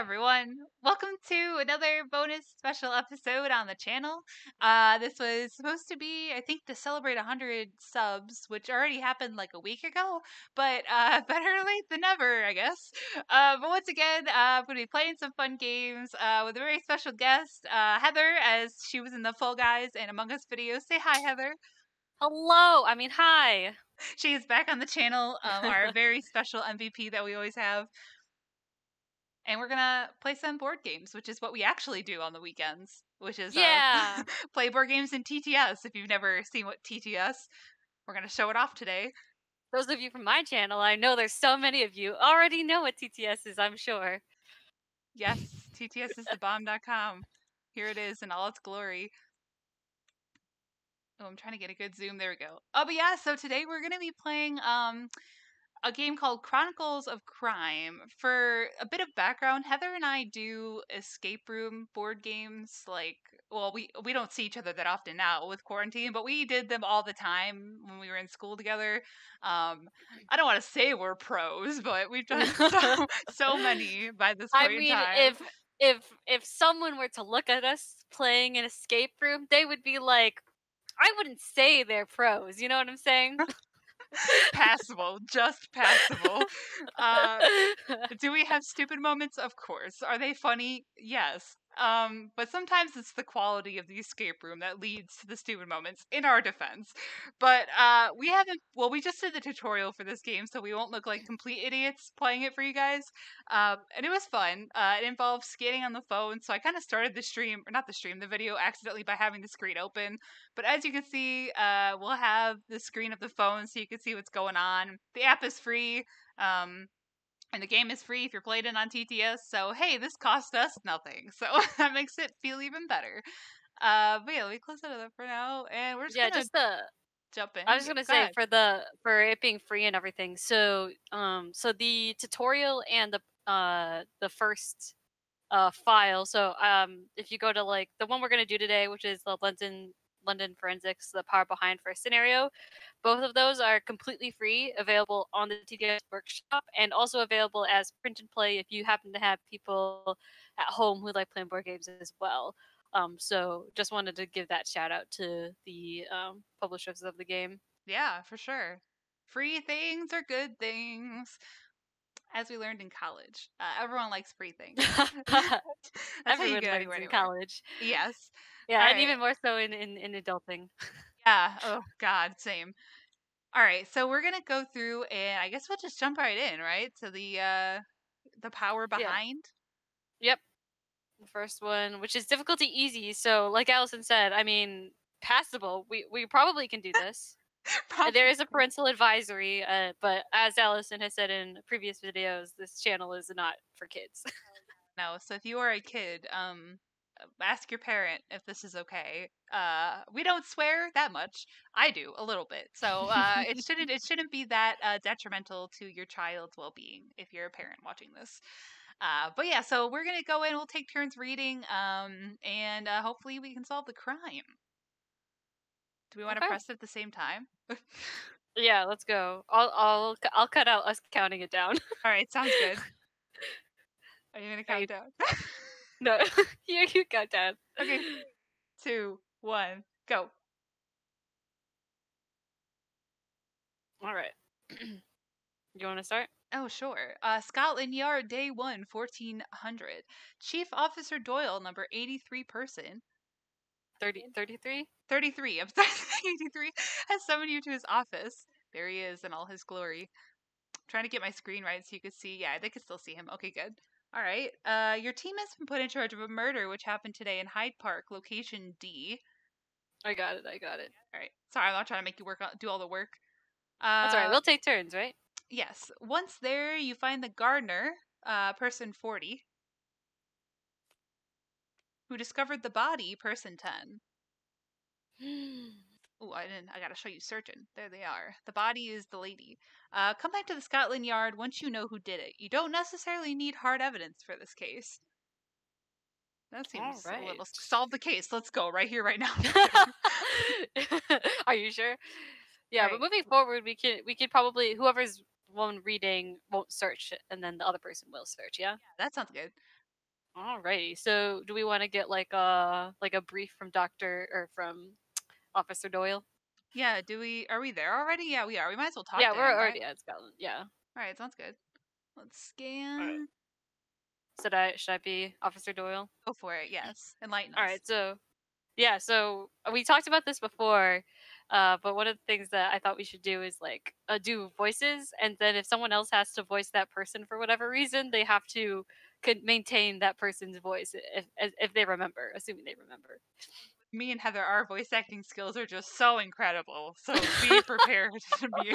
everyone, welcome to another bonus special episode on the channel. This was supposed to be, I think, to celebrate 100 subs, which already happened like a week ago, but better late than never, I guess. But once again, I'm going to be playing some fun games with a very special guest, Heather, as she was in the Fall Guys and Among Us videos. Say hi, Heather. Hello. I mean, hi. She is back on the channel, our very special MVP that we always have. And we're going to play some board games, which is what we actually do on the weekends, which is play board games in TTS. If you've never seen what TTS, we're going to show it off today. Those of you from my channel, I know there's so many of you already know what TTS is, I'm sure. Yes, TTS is the bomb.com. Here it is in all its glory. Oh, I'm trying to get a good zoom. There we go. Oh, but yeah, so today we're going to be playing... a game called Chronicles of Crime. For a bit of background, Heather and I do escape room board games. Like, well, we don't see each other that often now with quarantine, but we did them all the time when we were in school together. I don't want to say we're pros, but we've done so many by this point in time. I mean, if someone were to look at us playing an escape room, they would be like, I wouldn't say they're pros. You know what I'm saying? Passable, just passable. Do we have stupid moments? Of course. Are they funny? Yes. But sometimes it's the quality of the escape room that leads to the stupid moments, in our defense. But we just did the tutorial for this game, so we won't look like complete idiots playing it for you guys. And it was fun. It involved scanning on the phone, so I kind of started the video accidentally by having the screen open. But as you can see, we'll have the screen of the phone so you can see what's going on. The app is free. And the game is free if you're playing it on TTS, so hey, this cost us nothing. So that makes it feel even better. But yeah, let me close it up for now, and we're just gonna jump in. I was gonna say for it being free and everything. So so the tutorial and the first file. So if you go to like the one we're gonna do today, which is the London Forensics, the Power Behind First Scenario. Both of those are completely free, available on the TTS Workshop, and also available as print and play if you happen to have people at home who like playing board games as well. So just wanted to give that shout out to the publishers of the game. Yeah, for sure. Free things are good things. As we learned in college, everyone likes free things. Everyone likes in college. Yes. Yeah, all and right. Even more so in adulting. Yeah. Oh, God. Same. All right. So we're going to go through, and I guess we'll just jump right in, right? So the power behind. Yeah. Yep. The first one, which is difficulty easy. So like Allison said, I mean, passable. We probably can do this. There is a parental advisory, but as Allison has said in previous videos, this channel is not for kids. No, so if you are a kid, ask your parent if this is okay. We don't swear that much. I do a little bit, so it shouldn't be that detrimental to your child's well-being if you're a parent watching this. But yeah, so we're gonna go in. We'll take turns reading, and hopefully we can solve the crime. Do we want to press it at the same time? Yeah, let's go. I'll cut out us counting it down. All right, sounds good. Are you gonna count down? No, you count down. Okay, 2, 1, go. All right. You want to start? Oh, sure. Scotland Yard, day one, 1400. Chief Officer Doyle, number 83 person. 33. I'm sorry, 83 has summoned you to his office. There he is in all his glory. I'm trying to get my screen right so you can see. Yeah, they can still see him. Okay, good. All right. Your team has been put in charge of a murder which happened today in Hyde Park, location D. I got it. All right. Sorry, I'm not trying to make you do all the work. That's all right. We'll take turns, right? Yes. Once there, you find the gardener, person 40, who discovered the body, person 10. Oh, I gotta show you searching. There they are. The body is the lady. Come back to the Scotland Yard once you know who did it. You don't necessarily need hard evidence for this case. That seems all right. A little... Solve the case. Let's go. Right here, right now. Are you sure? Yeah, right. But moving forward, we could probably... Whoever's one reading won't search, and then the other person will search, yeah? Yeah, that sounds good. Alrighty. So, do we want to get like a brief from from Officer Doyle? Yeah. Do we? Are we there already? Yeah, we are. We might as well talk. Yeah, we're already at Scotland. Yeah. All right. Sounds good. Let's scan. Right. Should I be Officer Doyle? Go for it. Yes. Enlighten us. All right. So, yeah. So we talked about this before, but one of the things that I thought we should do is do voices, and then if someone else has to voice that person for whatever reason, they have to maintain that person's voice if they remember, assuming they remember. Me and Heather, our voice acting skills are just so incredible. So be prepared to be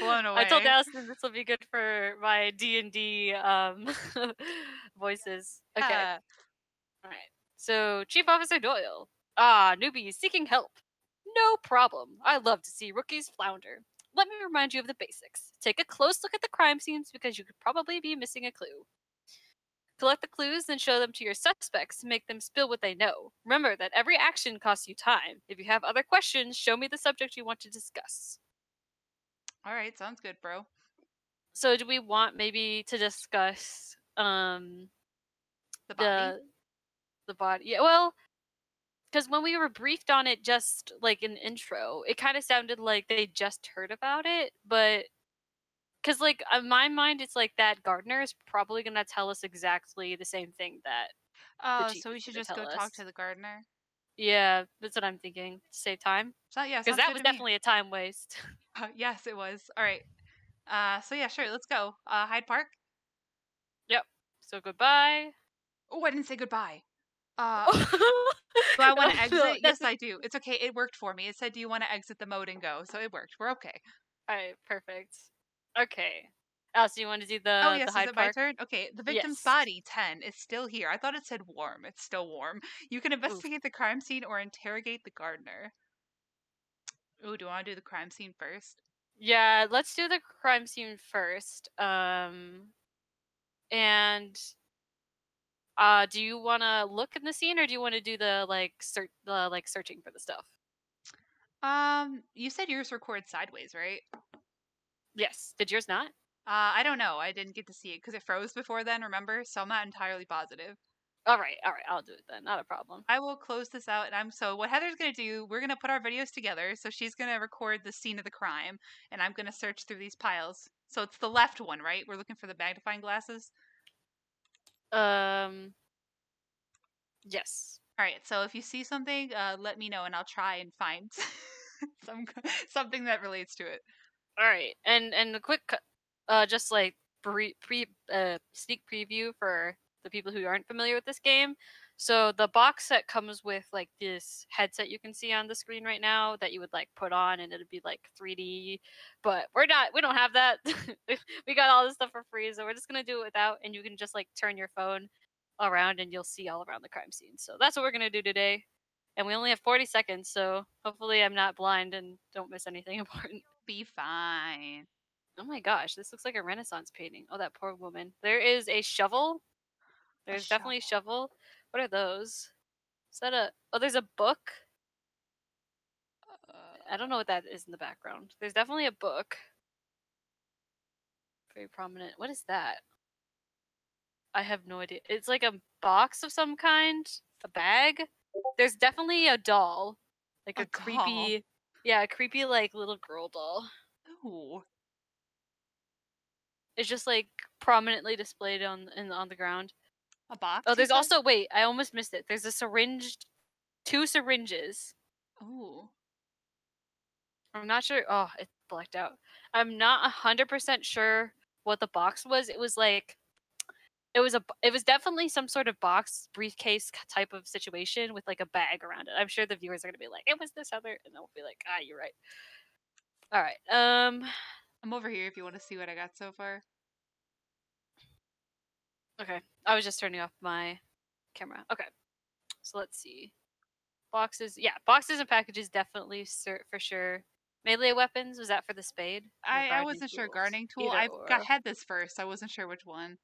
blown away. I told Allison this will be good for my D&D voices. Yeah. Okay. All right. So Chief Officer Doyle. Ah, newbies seeking help. No problem. I love to see rookies flounder. Let me remind you of the basics. Take a close look at the crime scenes because you could probably be missing a clue. Collect the clues and show them to your suspects to make them spill what they know. Remember that every action costs you time. If you have other questions, show me the subject you want to discuss. All right, sounds good, bro. So do we want maybe to discuss the body? The body. Yeah, well, because when we were briefed on it just like an intro, it kind of sounded like they just heard about it, but because, in my mind, it's that Gardner is probably going to tell us exactly the same thing that... Oh, so we should just go talk to the Gardner? Yeah, that's what I'm thinking. Save time. Because that was definitely a time waste. Yes, it was. All right. So, yeah, sure. Let's go. Hyde Park? Yep. So, goodbye. Oh, I didn't say goodbye. Do I want to exit? No, yes, I do. It's okay. It worked for me. It said, do you want to exit the mode and go? So, it worked. We're okay. All right. Perfect. Okay. Oh, so you want to do the Oh, yes, the Hyde Park? My turn? Okay. The victim's body, 10, is still here. I thought it said warm. It's still warm. You can investigate the crime scene or interrogate the gardener. Ooh, do I want to do the crime scene first? Yeah, let's do the crime scene first. Do you want to look in the scene or do you want to do the, searching for the stuff? You said yours record sideways, right? Yes. Did yours not? I don't know. I didn't get to see it because it froze before then, remember? So I'm not entirely positive. All right. I'll do it then. Not a problem. I will close this out. So what Heather's going to do, we're going to put our videos together. So she's going to record the scene of the crime, and I'm going to search through these piles. So it's the left one, right? We're looking for the magnifying glasses? Yes. All right. So if you see something, let me know, and I'll try and find something that relates to it. All right, and a quick, just sneak preview for the people who aren't familiar with this game. So the box set comes with this headset you can see on the screen right now that you would put on, and it'd be 3D. But we don't have that. We got all this stuff for free, so we're just gonna do it without. And you can just turn your phone around, and you'll see all around the crime scene. So that's what we're gonna do today. And we only have 40 seconds, so hopefully I'm not blind and don't miss anything important. Be fine. Oh my gosh, this looks like a Renaissance painting. Oh, that poor woman. There is a shovel. Definitely a shovel. What are those? Is that a... Oh, there's a book. I don't know what that is in the background. There's definitely a book. Very prominent. What is that? I have no idea. It's like a box of some kind. A bag. There's definitely a doll. A creepy, little girl doll. Ooh. It's just, prominently displayed on the ground. A box? Oh, there's also... Wait, I almost missed it. There's a syringe... 2 syringes. Ooh. I'm not sure... Oh, it's blacked out. I'm not 100% sure what the box was. It was, It was definitely some sort of box briefcase type of situation with a bag around it. I'm sure the viewers are gonna be like, "It was this Heather," and they'll be like, "Ah, you're right." All right. I'm over here if you want to see what I got so far. Okay, I was just turning off my camera. Okay, so let's see. Boxes, yeah, boxes and packages definitely for sure. Melee weapons, was that for the spade? I wasn't sure. Gardening tool. I had this first. I wasn't sure which one.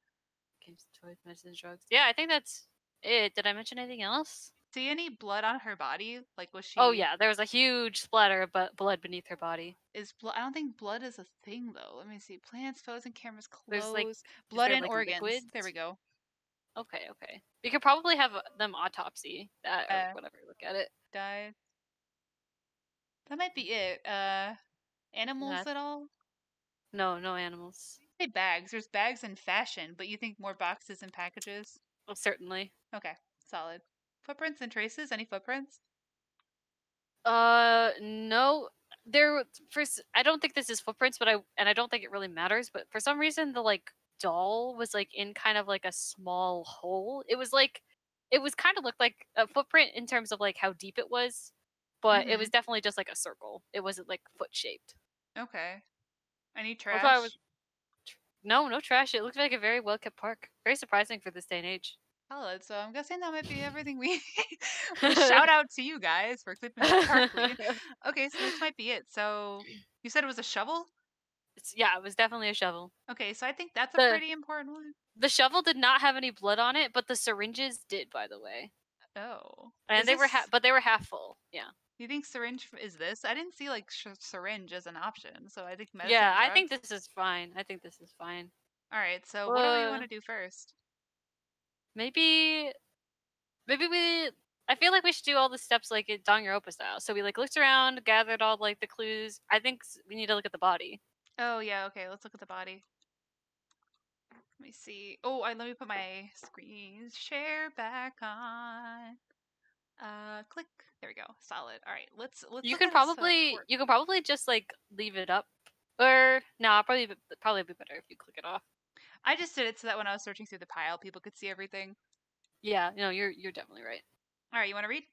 Games, toys, medicine, drugs. Yeah, I think that's it. Did I mention anything else? See any blood on her body? Was she... Oh, yeah. There was a huge splatter of blood beneath her body. I don't think blood is a thing, though. Let me see. Plants, photos, and cameras, clothes. Blood and organs. Liquids? There we go. Okay, okay. We could probably have them autopsy that or whatever. Look at it. Dies. That might be it. Animals at all? No, no animals. Say bags. There's bags in fashion, but you think more boxes and packages? Well, certainly. Okay, solid. Footprints and traces. Any footprints? No. There. First, I don't think this is footprints, but I don't think it really matters. But for some reason, the doll was in kind of a small hole. It was it was kind of looked like a footprint in terms of how deep it was, but it was definitely just a circle. It wasn't foot shaped. Okay. Any trash? No, no trash. It looked like a very well kept park. Very surprising for this day and age. Solid. So I'm guessing that might be everything we. Shout out to you guys for clipping the park lead. Okay, so this might be it. So you said it was a shovel? Yeah, it was definitely a shovel. Okay, so I think that's a pretty important one. The shovel did not have any blood on it, but the syringes did, by the way. Oh. And they were half full. Yeah. You think syringe is this? I didn't see syringe as an option, so I think medicine. Yeah, I think this is fine. I think this is fine. All right, so what do we want to do first? Maybe we. I feel like we should do all the steps in Don Europa style. So we looked around, gathered all the clues. I think we need to look at the body. Oh, yeah, okay, let's look at the body. Let me see. Oh, let me put my screen share back on. Click. There we go. Solid. All right, let's you can probably just, leave it up. Or, no, probably be better if you click it off. I just did it so that when I was searching through the pile, people could see everything. Yeah, no, you're definitely right. All right, you want to read?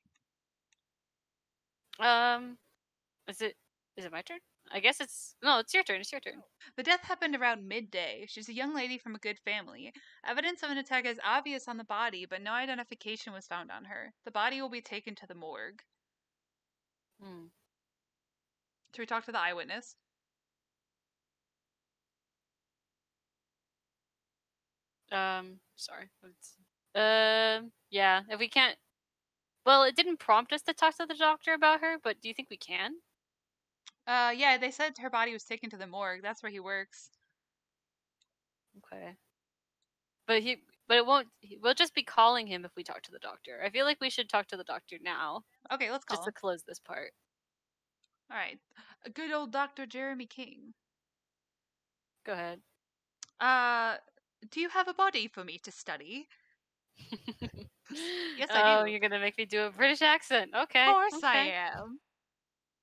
Is it my turn? I guess it's your turn. It's your turn. The death happened around midday. She's a young lady from a good family. Evidence of an attack is obvious on the body, but no identification was found on her. The body will be taken to the morgue. Hmm. Should we talk to the eyewitness? Sorry. Yeah, if we can't... Well, it didn't prompt us to talk to the doctor about her, but do you think we can? Yeah, they said her body was taken to the morgue. That's where he works. Okay. But it won't. We'll just be calling him if we talk to the doctor. I feel like we should talk to the doctor now. Okay, let's call him. Just to close this part. All right. Good old Dr. Jeremy King. Go ahead. Do you have a body for me to study? Yes, I do. Oh, you're gonna make me do a British accent. Okay. Of course I am.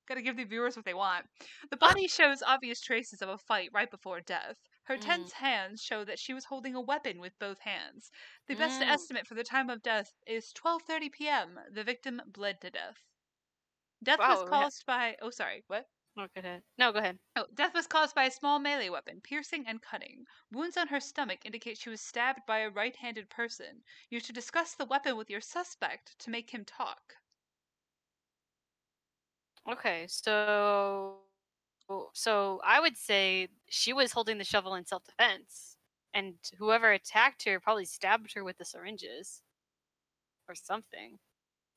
Gotta give the viewers what they want. The body shows obvious traces of a fight right before death. Her tense hands show that she was holding a weapon with both hands. The best estimate for the time of death is 12:30 p.m. The victim bled to death. Death was caused by... Oh, sorry. What? Oh, go ahead. No, go ahead. Oh, death was caused by a small melee weapon, piercing and cutting. Wounds on her stomach indicate she was stabbed by a right-handed person. You should discuss the weapon with your suspect to make him talk. Okay, so I would say she was holding the shovel in self-defense, and whoever attacked her probably stabbed her with the syringes or something,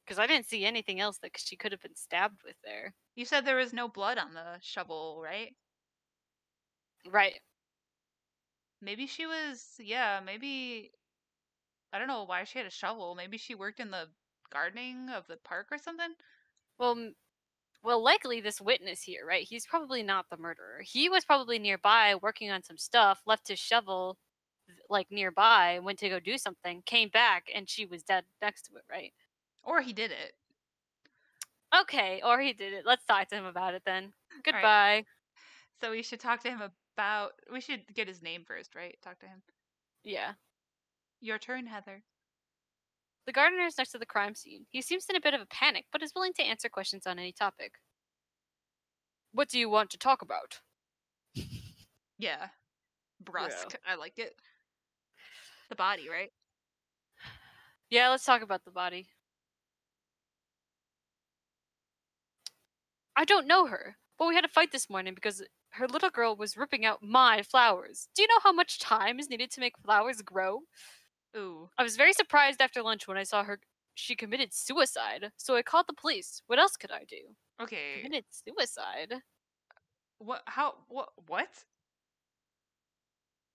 because I didn't see anything else that she could have been stabbed with there. You said there was no blood on the shovel, right? Right. Maybe she was, maybe, I don't know why she had a shovel. Maybe she worked in the gardening of the park or something? Well, likely this witness here, right? He's probably not the murderer. He was probably nearby working on some stuff, left his shovel, nearby, went to go do something, came back, and she was dead next to it, right? Or he did it. Okay, or he did it. Let's talk to him about it then. Goodbye. Right. So we should talk to him about... We should get his name first, right? Talk to him. Yeah. Your turn, Heather. The gardener is next to the crime scene. He seems in a bit of a panic, but is willing to answer questions on any topic. What do you want to talk about? Yeah. Brusque. Yeah. I like it. The body, right? Yeah, let's talk about the body. I don't know her, but we had a fight this morning because her little girl was ripping out my flowers. Do you know how much time is needed to make flowers grow? Ooh. I was very surprised after lunch when I saw her. She committed suicide, so I called the police. What else could I do? Okay. Committed suicide. What? How? What? What?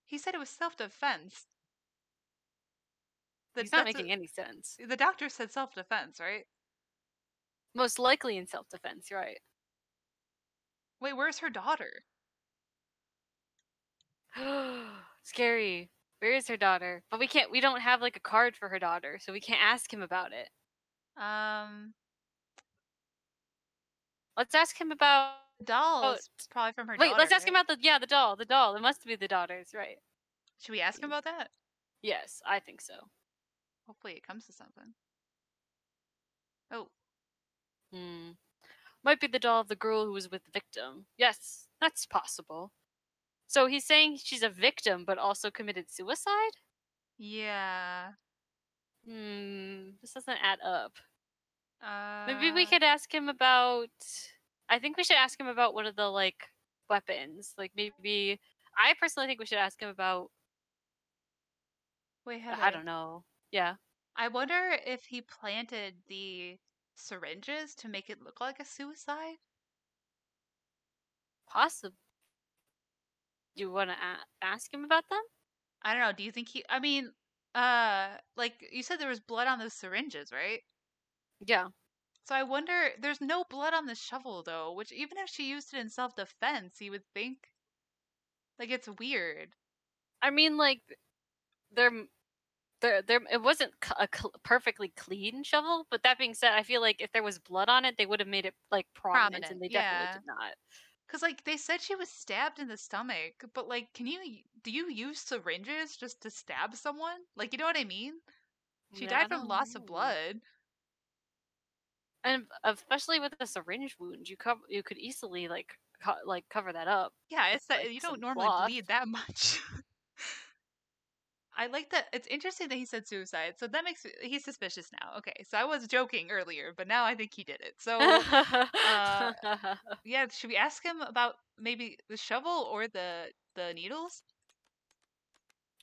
He said it was self-defense. It's not making any sense. The doctor said self-defense, right? Most likely in self-defense, right? Wait, where's her daughter? Scary. Where is her daughter? But we don't have like a card for her daughter, so we can't ask him about it. Let's ask him about the doll. It's probably from her daughter. Wait, let's ask him about the doll. The doll. It must be the daughter's, right? Should we ask him about that? Yes, I think so. Hopefully it comes to something. Oh. Might be the doll of the girl who was with the victim. Yes, that's possible. So he's saying she's a victim, but also committed suicide? Yeah. This doesn't add up. Maybe we could ask him about... I think we should ask him about one of the, like, weapons. Like, maybe... I personally think we should ask him about... Wait, Heather. I don't know. Yeah. I wonder if he planted the syringes to make it look like a suicide? Possibly. You want to ask him about them? I don't know. Do you think he... I mean, like, you said there was blood on those syringes, right? Yeah. So I wonder... There's no blood on the shovel, though, which even if she used it in self-defense, you would think... Like, it's weird. I mean, like, it wasn't a perfectly clean shovel, but that being said, I feel like if there was blood on it, they would have made it, like, prominent and they definitely did not. Because, like, they said she was stabbed in the stomach, but, like, do you use syringes just to stab someone? Like, you know what I mean? She died from loss of blood. And especially with a syringe wound, you could easily, like, cover that up. Yeah, it's that, like, you don't normally bleed that much. I like that. It's interesting that he said suicide, so that makes he's suspicious now. Okay, so I was joking earlier, but now I think he did it. So, yeah, should we ask him about maybe the shovel or the needles?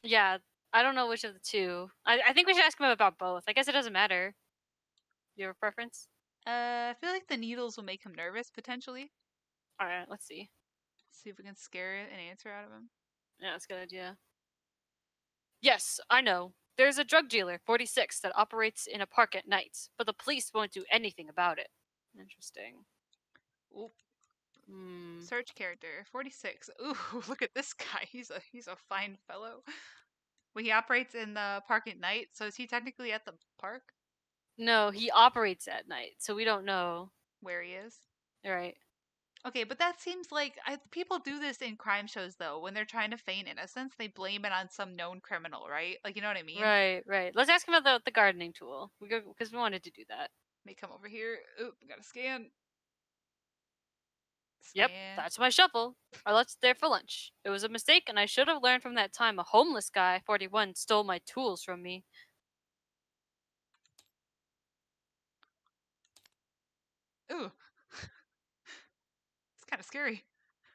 Yeah, I don't know which of the two. I think we should ask him about both. I guess it doesn't matter. Do you have a preference? I feel like the needles will make him nervous, potentially. All right, let's see. See if we can scare an answer out of him. Yeah, that's a good idea. Yes, I know. There's a drug dealer, 46, that operates in a park at night, but the police won't do anything about it. Interesting. Oop. Search character, 46. Ooh, look at this guy. He's a fine fellow. Well, he operates in the park at night, so is he technically at the park? No, he operates at night, so we don't know where he is. All right. Okay, but that seems like people do this in crime shows, though. When they're trying to feign innocence, they blame it on some known criminal, right? Like, you know what I mean? Right, right. Let's ask him about the gardening tool, because we wanted to do that. Let me come over here. Oop, gotta scan. Yep, that's my shovel. I left it there for lunch. It was a mistake, and I should have learned from that time. A homeless guy, 41, stole my tools from me. Ooh. Kind of scary.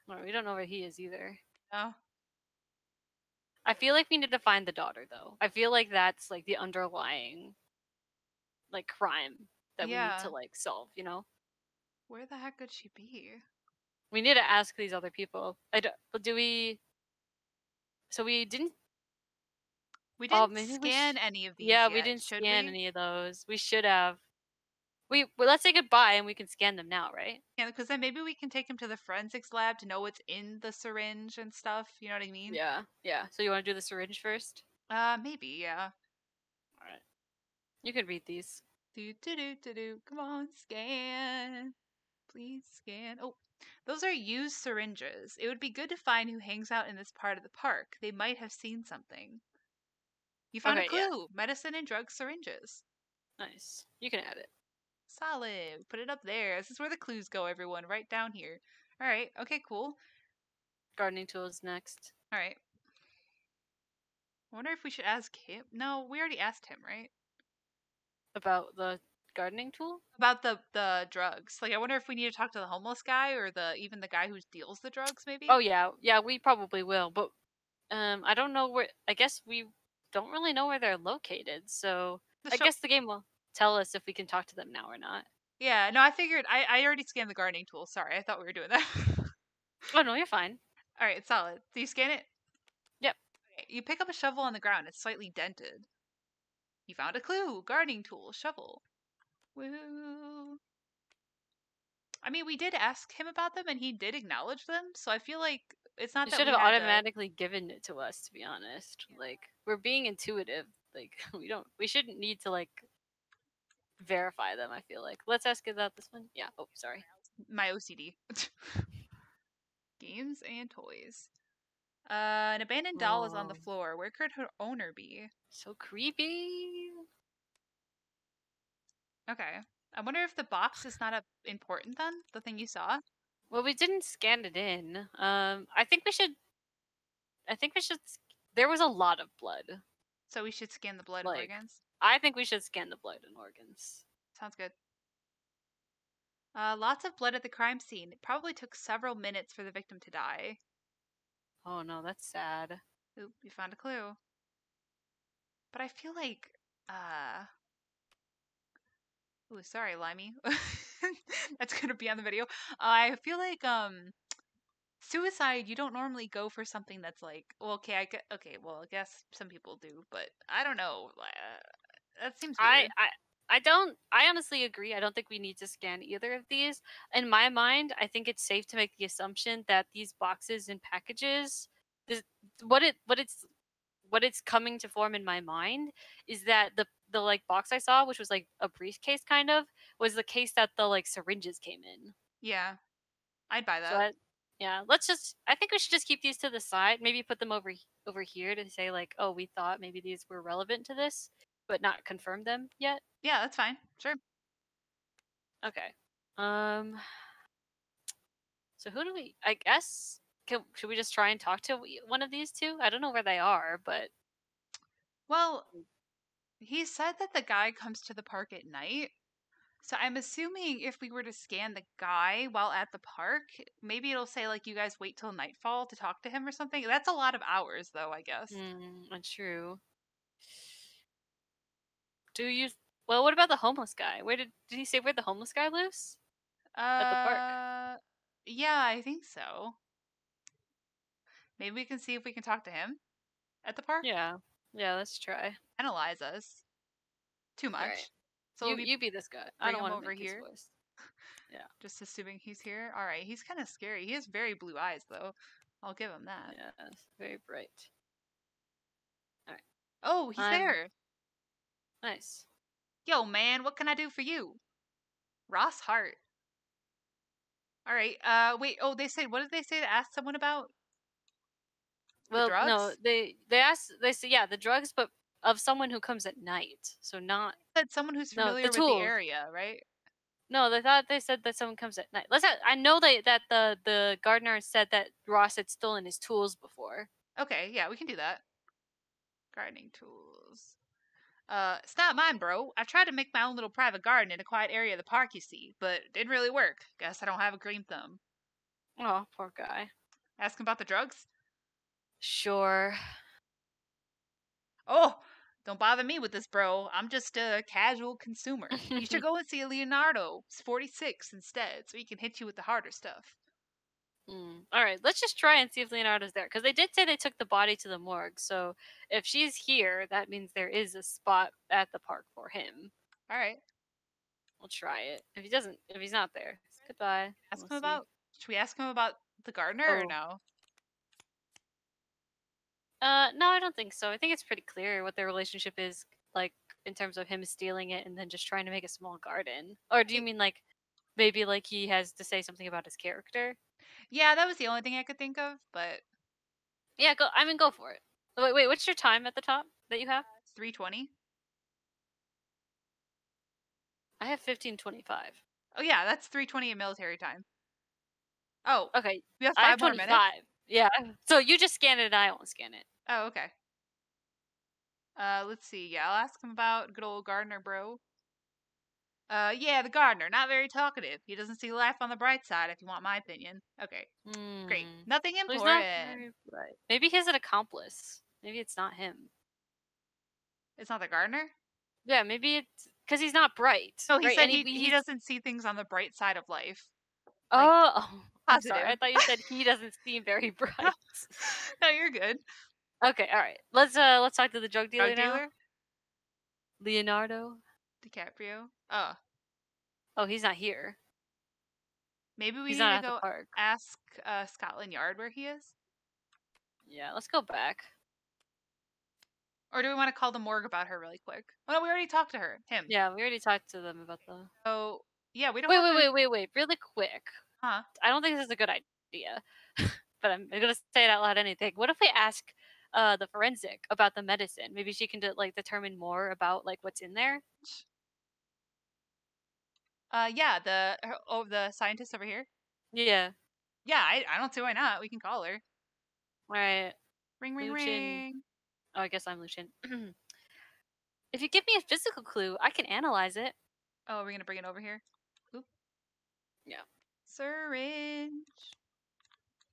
Well, we don't know where he is either. No. I feel like we need to find the daughter, though. I feel like that's like the underlying, like, crime that we need to, like, solve. You know. Where the heck could she be? We need to ask these other people. So we didn't. We didn't scan any of these. Yeah, we didn't scan any of those. We should have. Well, let's say goodbye and we can scan them now, right? Yeah, because then maybe we can take him to the forensics lab to know what's in the syringe and stuff. You know what I mean? Yeah, yeah. So you want to do the syringe first? Maybe, yeah. All right. You can read these. Do-do-do-do-do. Come on, scan. Please scan. Oh, those are used syringes. It would be good to find who hangs out in this part of the park. They might have seen something. You found a clue. Yeah. Medicine and drug syringes. Nice. You can add it. Solid. Put it up there. This is where the clues go, everyone. Right down here. All right. Okay, cool. Gardening tools next. All right. I wonder if we should ask him. No, we already asked him, right? About the gardening tool? About the drugs. Like, I wonder if we need to talk to the homeless guy or even the guy who deals the drugs, maybe? Oh, yeah. Yeah, we probably will. But I don't know where... I guess we don't really know where they're located, so... I guess the game will... tell us if we can talk to them now or not. Yeah, no, I figured I already scanned the gardening tool. Sorry, I thought we were doing that. Oh, no, you're fine. All right, solid. Do you scan it? Yep. Okay. You pick up a shovel on the ground. It's slightly dented. You found a clue. Gardening tool. Shovel. Woo. I mean, we did ask him about them, and he did acknowledge them, so I feel like it's not that should have automatically given it to us, to be honest. Yeah. Like, we're being intuitive. Like, we shouldn't need to, like, verify them, I feel like. Let's ask about this one. Yeah. Oh, sorry. My OCD. Games and toys. An abandoned doll is on the floor. Where could her owner be? So creepy. Okay. I wonder if the box is not important then, the thing you saw? Well, we didn't scan it in. I think we should... There was a lot of blood. So we should scan the blood and organs? I think we should scan the blood and organs. Sounds good. Lots of blood at the crime scene. It probably took several minutes for the victim to die. Oh no, that's sad. Oop, you found a clue. But I feel like, ooh, sorry, Limey. That's gonna be on the video. I feel like, suicide, you don't normally go for something that's like, well, okay, I guess some people do, but I don't know. That seems weird. I honestly agree. I don't think we need to scan either of these. In my mind, I think it's safe to make the assumption that these boxes and packages, what it's coming to form in my mind is that the like box I saw, which was like a briefcase kind of, was the case that the like syringes came in. Yeah, I'd buy that. So I think we should just keep these to the side. Maybe put them over here to say like, oh, we thought maybe these were relevant to this, but not confirm them yet. Yeah, that's fine. Sure. Okay. So who do we? I guess should we just try and talk to one of these two? I don't know where they are, but. Well, he said that the guy comes to the park at night, so I'm assuming if we were to scan the guy while at the park, maybe it'll say like you guys wait till nightfall to talk to him or something. That's a lot of hours, though. I guess. That's true. Well, what about the homeless guy? Where did he say where the homeless guy lives? At the park. Yeah, I think so. Maybe we can see if we can talk to him at the park. Yeah, let's try. Analyze us. Too much. Right. So you be this guy. I don't want him over here. Yeah. Just assuming he's here. All right, he's kind of scary. He has very blue eyes, though. I'll give him that. Yeah, very bright. All right. Oh, he's there. Nice. Yo, man, what can I do for you? Ross Hart. All right. Wait. Oh, they said. What did they say to ask someone about? Well, the drugs? No. They asked. They said, yeah, the drugs, but of someone who comes at night. So not. They said someone who's familiar with the area, right? No, they said that someone comes at night. I know that the gardener said that Ross had stolen his tools before. Okay. Yeah, we can do that. Gardening tools. It's not mine, bro. I tried to make my own little private garden in a quiet area of the park, you see, but it didn't really work. Guess I don't have a green thumb. Oh, poor guy. Ask him about the drugs? Sure. Oh, don't bother me with this, bro. I'm just a casual consumer. You should go and see Leonardo. It's 46 instead, so he can hit you with the harder stuff. All right, let's just try and see if Leonardo's there, because they did say they took the body to the morgue. So if she's here, that means there is a spot at the park for him. All right, we'll try it. If he's not there, goodbye. Should we ask him about the gardener or no? No, I don't think so. I think it's pretty clear what their relationship is like in terms of him stealing it and then just trying to make a small garden. Or do you mean like maybe like he has to say something about his character? Yeah, that was the only thing I could think of, but... Yeah, go for it. Wait, what's your time at the top that you have? 3:20. I have 15:25. Oh, yeah, that's 3:20 in military time. Oh, okay. We have 5 more minutes? Yeah, so you just scan it and I won't scan it. Oh, okay. Let's see. Yeah, I'll ask him about good old gardener, bro. Yeah, the gardener, not very talkative. He doesn't see life on the bright side, if you want my opinion. Okay, great. Nothing important. Maybe he has an accomplice. Maybe it's not him. It's not the gardener? Yeah, maybe it's... Because he's not bright. No, he said he doesn't see things on the bright side of life. Oh, I'm sorry. I thought you said he doesn't seem very bright. No, you're good. Okay, all right. Let's talk to the drug dealer now. Leonardo DiCaprio. Oh, he's not here. Maybe we need to go ask Scotland Yard where he is. Yeah, let's go back. Or do we want to call the morgue about her really quick? Oh no, we already talked to her. Him. Yeah, we already talked to them about the. Oh yeah, we don't. Wait, really quick. Huh? I don't think this is a good idea, but I'm gonna say it out loud. What if we ask the forensic about the medicine? Maybe she can determine more about what's in there. Yeah, the scientist over here. Yeah. Yeah, I don't see why not. We can call her. All right. Ring, ring, ring. Oh, I guess I'm Lucien. If you give me a physical clue, I can analyze it. Oh, we're going to bring it over here? Oop. Yeah. Syringe.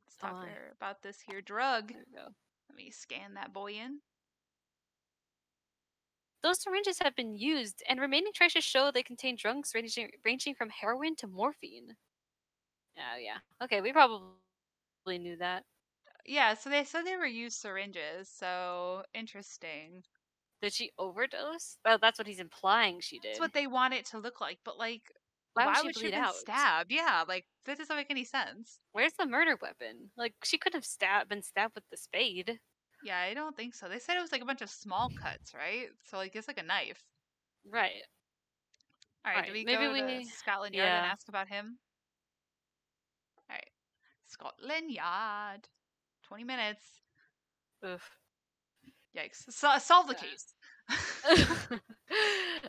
Let's talk to her about this here drug. There we go. Let me scan that boy in. Those syringes have been used, and remaining traces show they contain drugs ranging from heroin to morphine. Oh, yeah. Okay, we probably knew that. Yeah, so they said they were used syringes, so interesting. Did she overdose? Well, that's what he's implying she did. That's what they want it to look like, but, why would she have been stabbed? Yeah, that doesn't make any sense. Where's the murder weapon? She could have been stabbed with the spade. Yeah, I don't think so. They said it was a bunch of small cuts, right? So it's a knife. Right. All right. Do we go to Scotland Yard and ask about him? All right. Scotland Yard. 20 minutes. Oof. Yikes. Solve the case.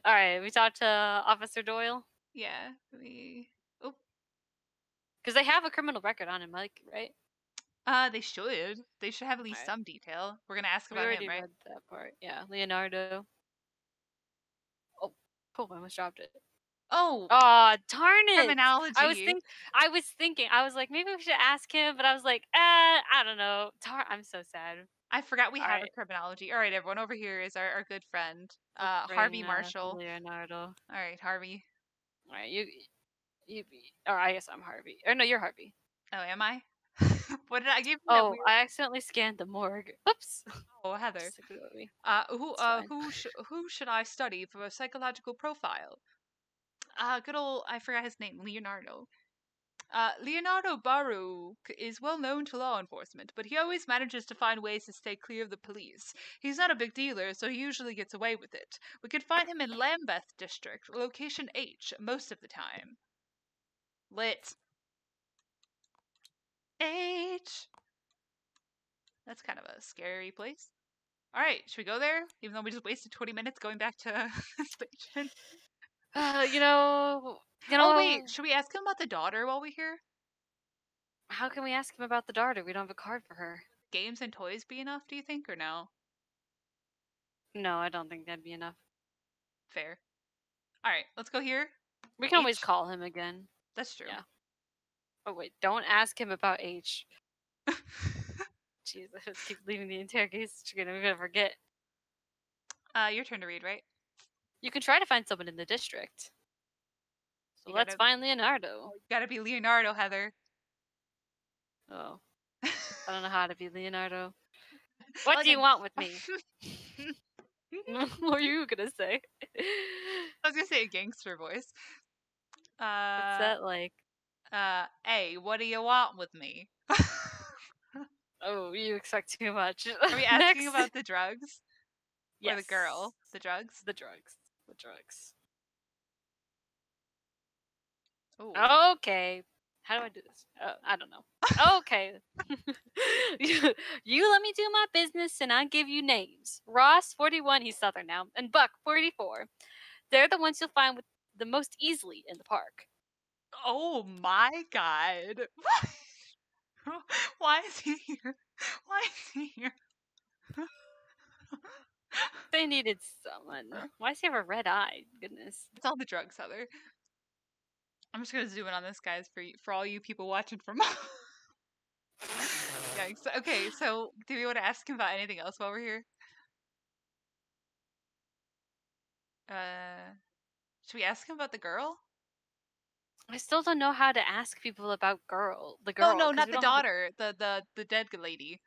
All right. We talked to Officer Doyle? Yeah. Because they have a criminal record on him, right? They should. They should have at least some detail. We're gonna ask about him, right? Read that part. Yeah, Leonardo. Oh, I almost dropped it. Oh, darn it! Terminology. I was thinking. I was like, maybe we should ask him, but I was like, I don't know. I'm so sad. I forgot we have a criminology. All right, everyone, over here is our good friend, Harvey Marshall. Leonardo. All right, Harvey. All right, you be. Or I guess I'm Harvey. Or no, you're Harvey. Oh, am I? What did I give? Oh, I accidentally scanned the morgue. Oops. Oh, Heather. Who should I study for a psychological profile? Good old, I forgot his name, Leonardo. Leonardo Baruch is well known to law enforcement, but he always manages to find ways to stay clear of the police. He's not a big dealer, so he usually gets away with it. We could find him in Lambeth District, location H, most of the time. Lit. H. That's kind of a scary place. All right, should we go there? Even though we just wasted 20 minutes going back to station. Oh, wait, should we ask him about the daughter while we're here? How can we ask him about the daughter? We don't have a card for her. Games and toys be enough, do you think, or no? No, I don't think that'd be enough. Fair. All right, let's go here. We can always call him again. That's true. Yeah. Oh, wait, don't ask him about H. Jesus, keep leaving the interrogation. We're going to forget. Your turn to read, right? You can try to find someone in the district. So let's find Leonardo. You gotta be Leonardo, Heather. Oh. I don't know how to be Leonardo. What do you want with me? What were you going to say? I was going to say a gangster voice. What's that like? Hey, what do you want with me? Oh, you expect too much. Are we asking about the drugs? Yes. Or the girl? The drugs? The drugs. The drugs. Ooh. Okay. How do I do this? I don't know. Okay. You let me do my business and I'll give you names. Ross, 41, he's Southern now, and Buck, 44. They're the ones you'll find with the most easily in the park. Oh my God. Why is he here? Why is he here? They needed someone. Why does he have a red eye? Goodness. It's all the drugs, Heather. I'm just going to zoom in on this, guys, for all you people watching from home. Yikes. Okay, so do we want to ask him about anything else while we're here? Should we ask him about the girl? I still don't know how to ask people about the girl. No, not the daughter, the dead lady,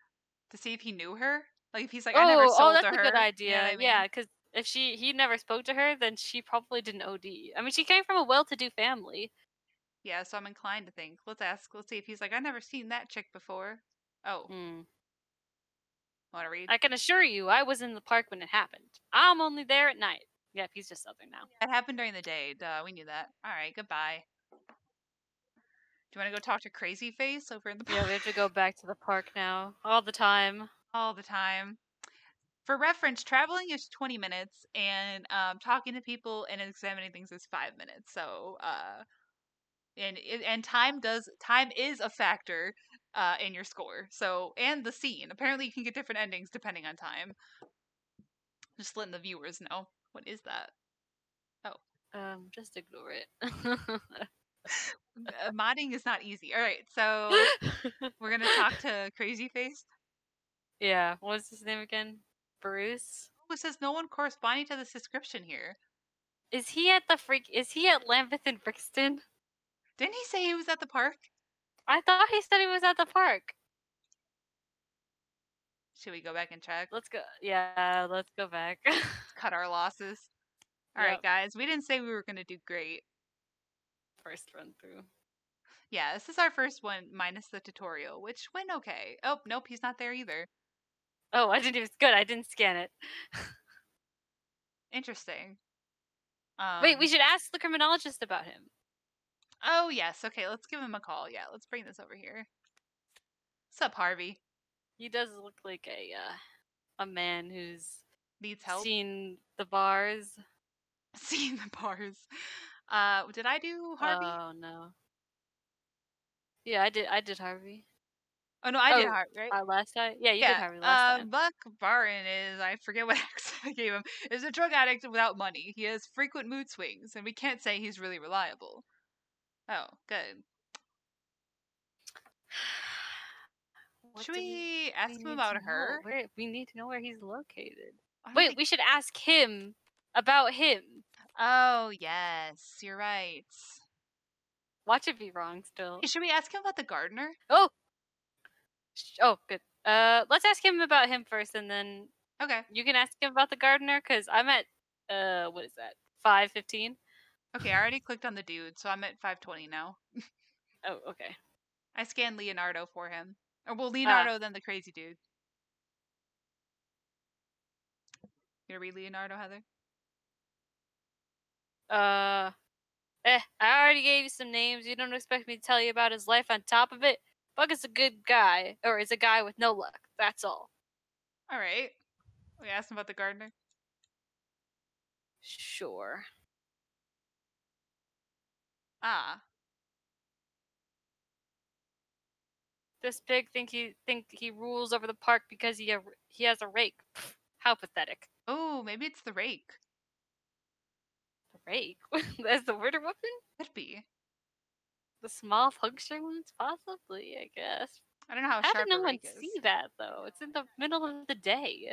to see if he knew her. If he's I never sold to her. Oh, that's a good idea. You know what I mean? Yeah, because if he never spoke to her, then she probably didn't OD. I mean, she came from a well-to-do family. Yeah, so I'm inclined to think. Let's ask. Let's see if he's like, I've never seen that chick before. Oh. Mm. Want to read? I can assure you, I was in the park when it happened. I'm only there at night. Yep, he's just Southern now. That happened during the day. Duh, we knew that. All right, goodbye. Do you want to go talk to Crazy Face over in the park? Yeah, we have to go back to the park now. All the time. All the time. For reference, traveling is 20 minutes, and talking to people and examining things is 5 minutes. So, and time is a factor in your score. So, and the scene. Apparently, you can get different endings depending on time. Just letting the viewers know. What is that? Oh, just ignore it. Modding is not easy. All right, so we're gonna talk to Crazy Face. Yeah, what was his name again? Bruce. Oh, it says no one corresponding to this description here. Is he at the freak? Is he at Lambeth and Brixton? Didn't he say he was at the park? I thought he said he was at the park. Should we go back and check? Let's go. Yeah, let's go back. Cut our losses. All right, guys. We didn't say we were gonna do great. First run through. Yeah, this is our first one minus the tutorial, which went okay. Oh, nope, he's not there either. Oh, I didn't even good. I didn't scan it. Interesting. Wait, we should ask the criminologist about him. Oh yes, okay. Let's give him a call. Yeah, let's bring this over here. What's up, Harvey? He does look like a man who's needs help. Seen the bars. Seen the bars. Did I do Harvey? Oh no. Yeah, I did Harvey. Oh no, I did Harvey, right? Last time? Yeah, you did Harvey last time. Buck Barron is, I forget what I gave him, is a drug addict without money. He has frequent mood swings, and we can't say he's really reliable. Oh, good. Should we ask him about her? We need to know where he's located. Wait, we should ask him about him. Oh, yes. You're right. Watch it be wrong still. Should we ask him about the gardener? Oh, good. Let's ask him about him first, and then okay, you can ask him about the gardener, because I'm at, what is that, 5:15? Okay, I already clicked on the dude, so I'm at 5:20 now. Oh, okay. I scanned Leonardo for him. Or, well, Leonardo, then the crazy dude. You gonna read Leonardo, Heather? I already gave you some names. You don't expect me to tell you about his life on top of it? Buck is a good guy, or is a guy with no luck. That's all. All right. We asked him about the gardener? Sure. Ah. This pig think he rules over the park because he has a rake. Pfft, how pathetic. Oh, maybe it's the rake. The rake? That's the murder weapon? Could be. The small puncture wounds? Possibly, I guess. I don't know how sharp a rake is. How did no one see that, though? It's in the middle of the day.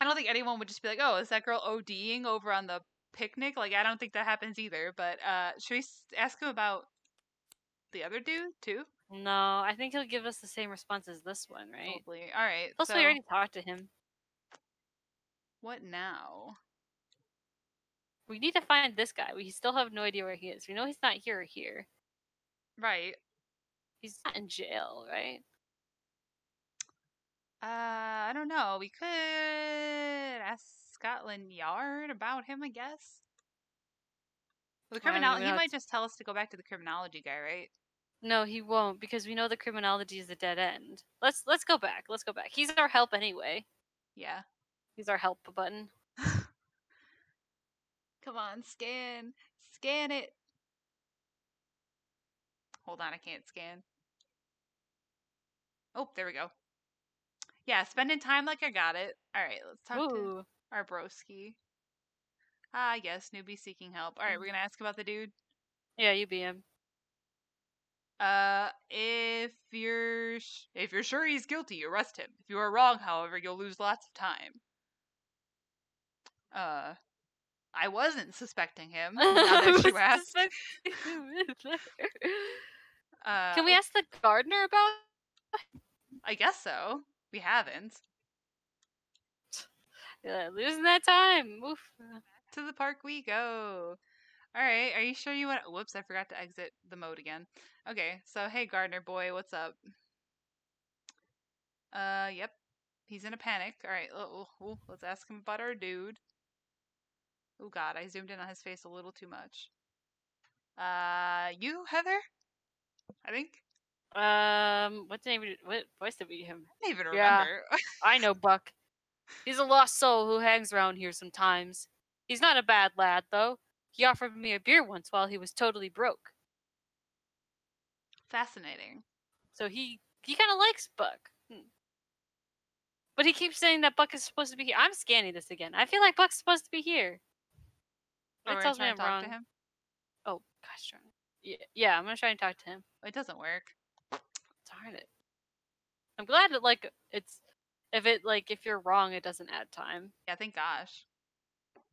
I don't think anyone would just be like, oh, is that girl ODing over on the picnic? Like, I don't think that happens either. But should we ask him about the other dude, too? No, I think he'll give us the same response as this one, right? Probably. All right. Plus, so we already talked to him. What now? We need to find this guy. We still have no idea where he is. We know he's not here or here. Right. He's not in jail, right? I don't know. We could ask Scotland Yard about him, I guess. The criminology—he might just tell us to go back to the criminology guy, right? No, he won't, because we know the criminology is a dead end. Let's go back. Let's go back. He's our help anyway. Yeah. He's our help button. Come on, scan. Scan it. Hold on, I can't scan. Oh, there we go. Yeah, spending time like I got it. All right, let's talk to our broski. Ah, yes, newbie seeking help. All right, we're going to ask about the dude. Yeah, you be him. If you're sure he's guilty, arrest him. If you are wrong, however, you'll lose lots of time. I wasn't suspecting him. Now that you asked. Can we ask the gardener about it? I guess so. We haven't. Losing that time. Oof. To the park we go. All right. Are you sure you want... Whoops, I forgot to exit the mode again. Okay. So, hey, gardener boy, what's up? Yep. He's in a panic. All right. Let's ask him about our dude. Oh, God. I zoomed in on his face a little too much. You, Heather? I think. What voice did we give him? I don't even remember. Yeah, I know Buck. He's a lost soul who hangs around here sometimes. He's not a bad lad, though. He offered me a beer once while he was totally broke. Fascinating. So he kind of likes Buck. But he keeps saying that Buck is supposed to be here. I'm scanning this again. I feel like Buck's supposed to be here. It tells me I'm wrong. To him? Oh, gosh darn it. Yeah, I'm going to try and talk to him. It doesn't work. Darn it. I'm glad that, like, it's... If you're wrong, it doesn't add time. Yeah, thank gosh.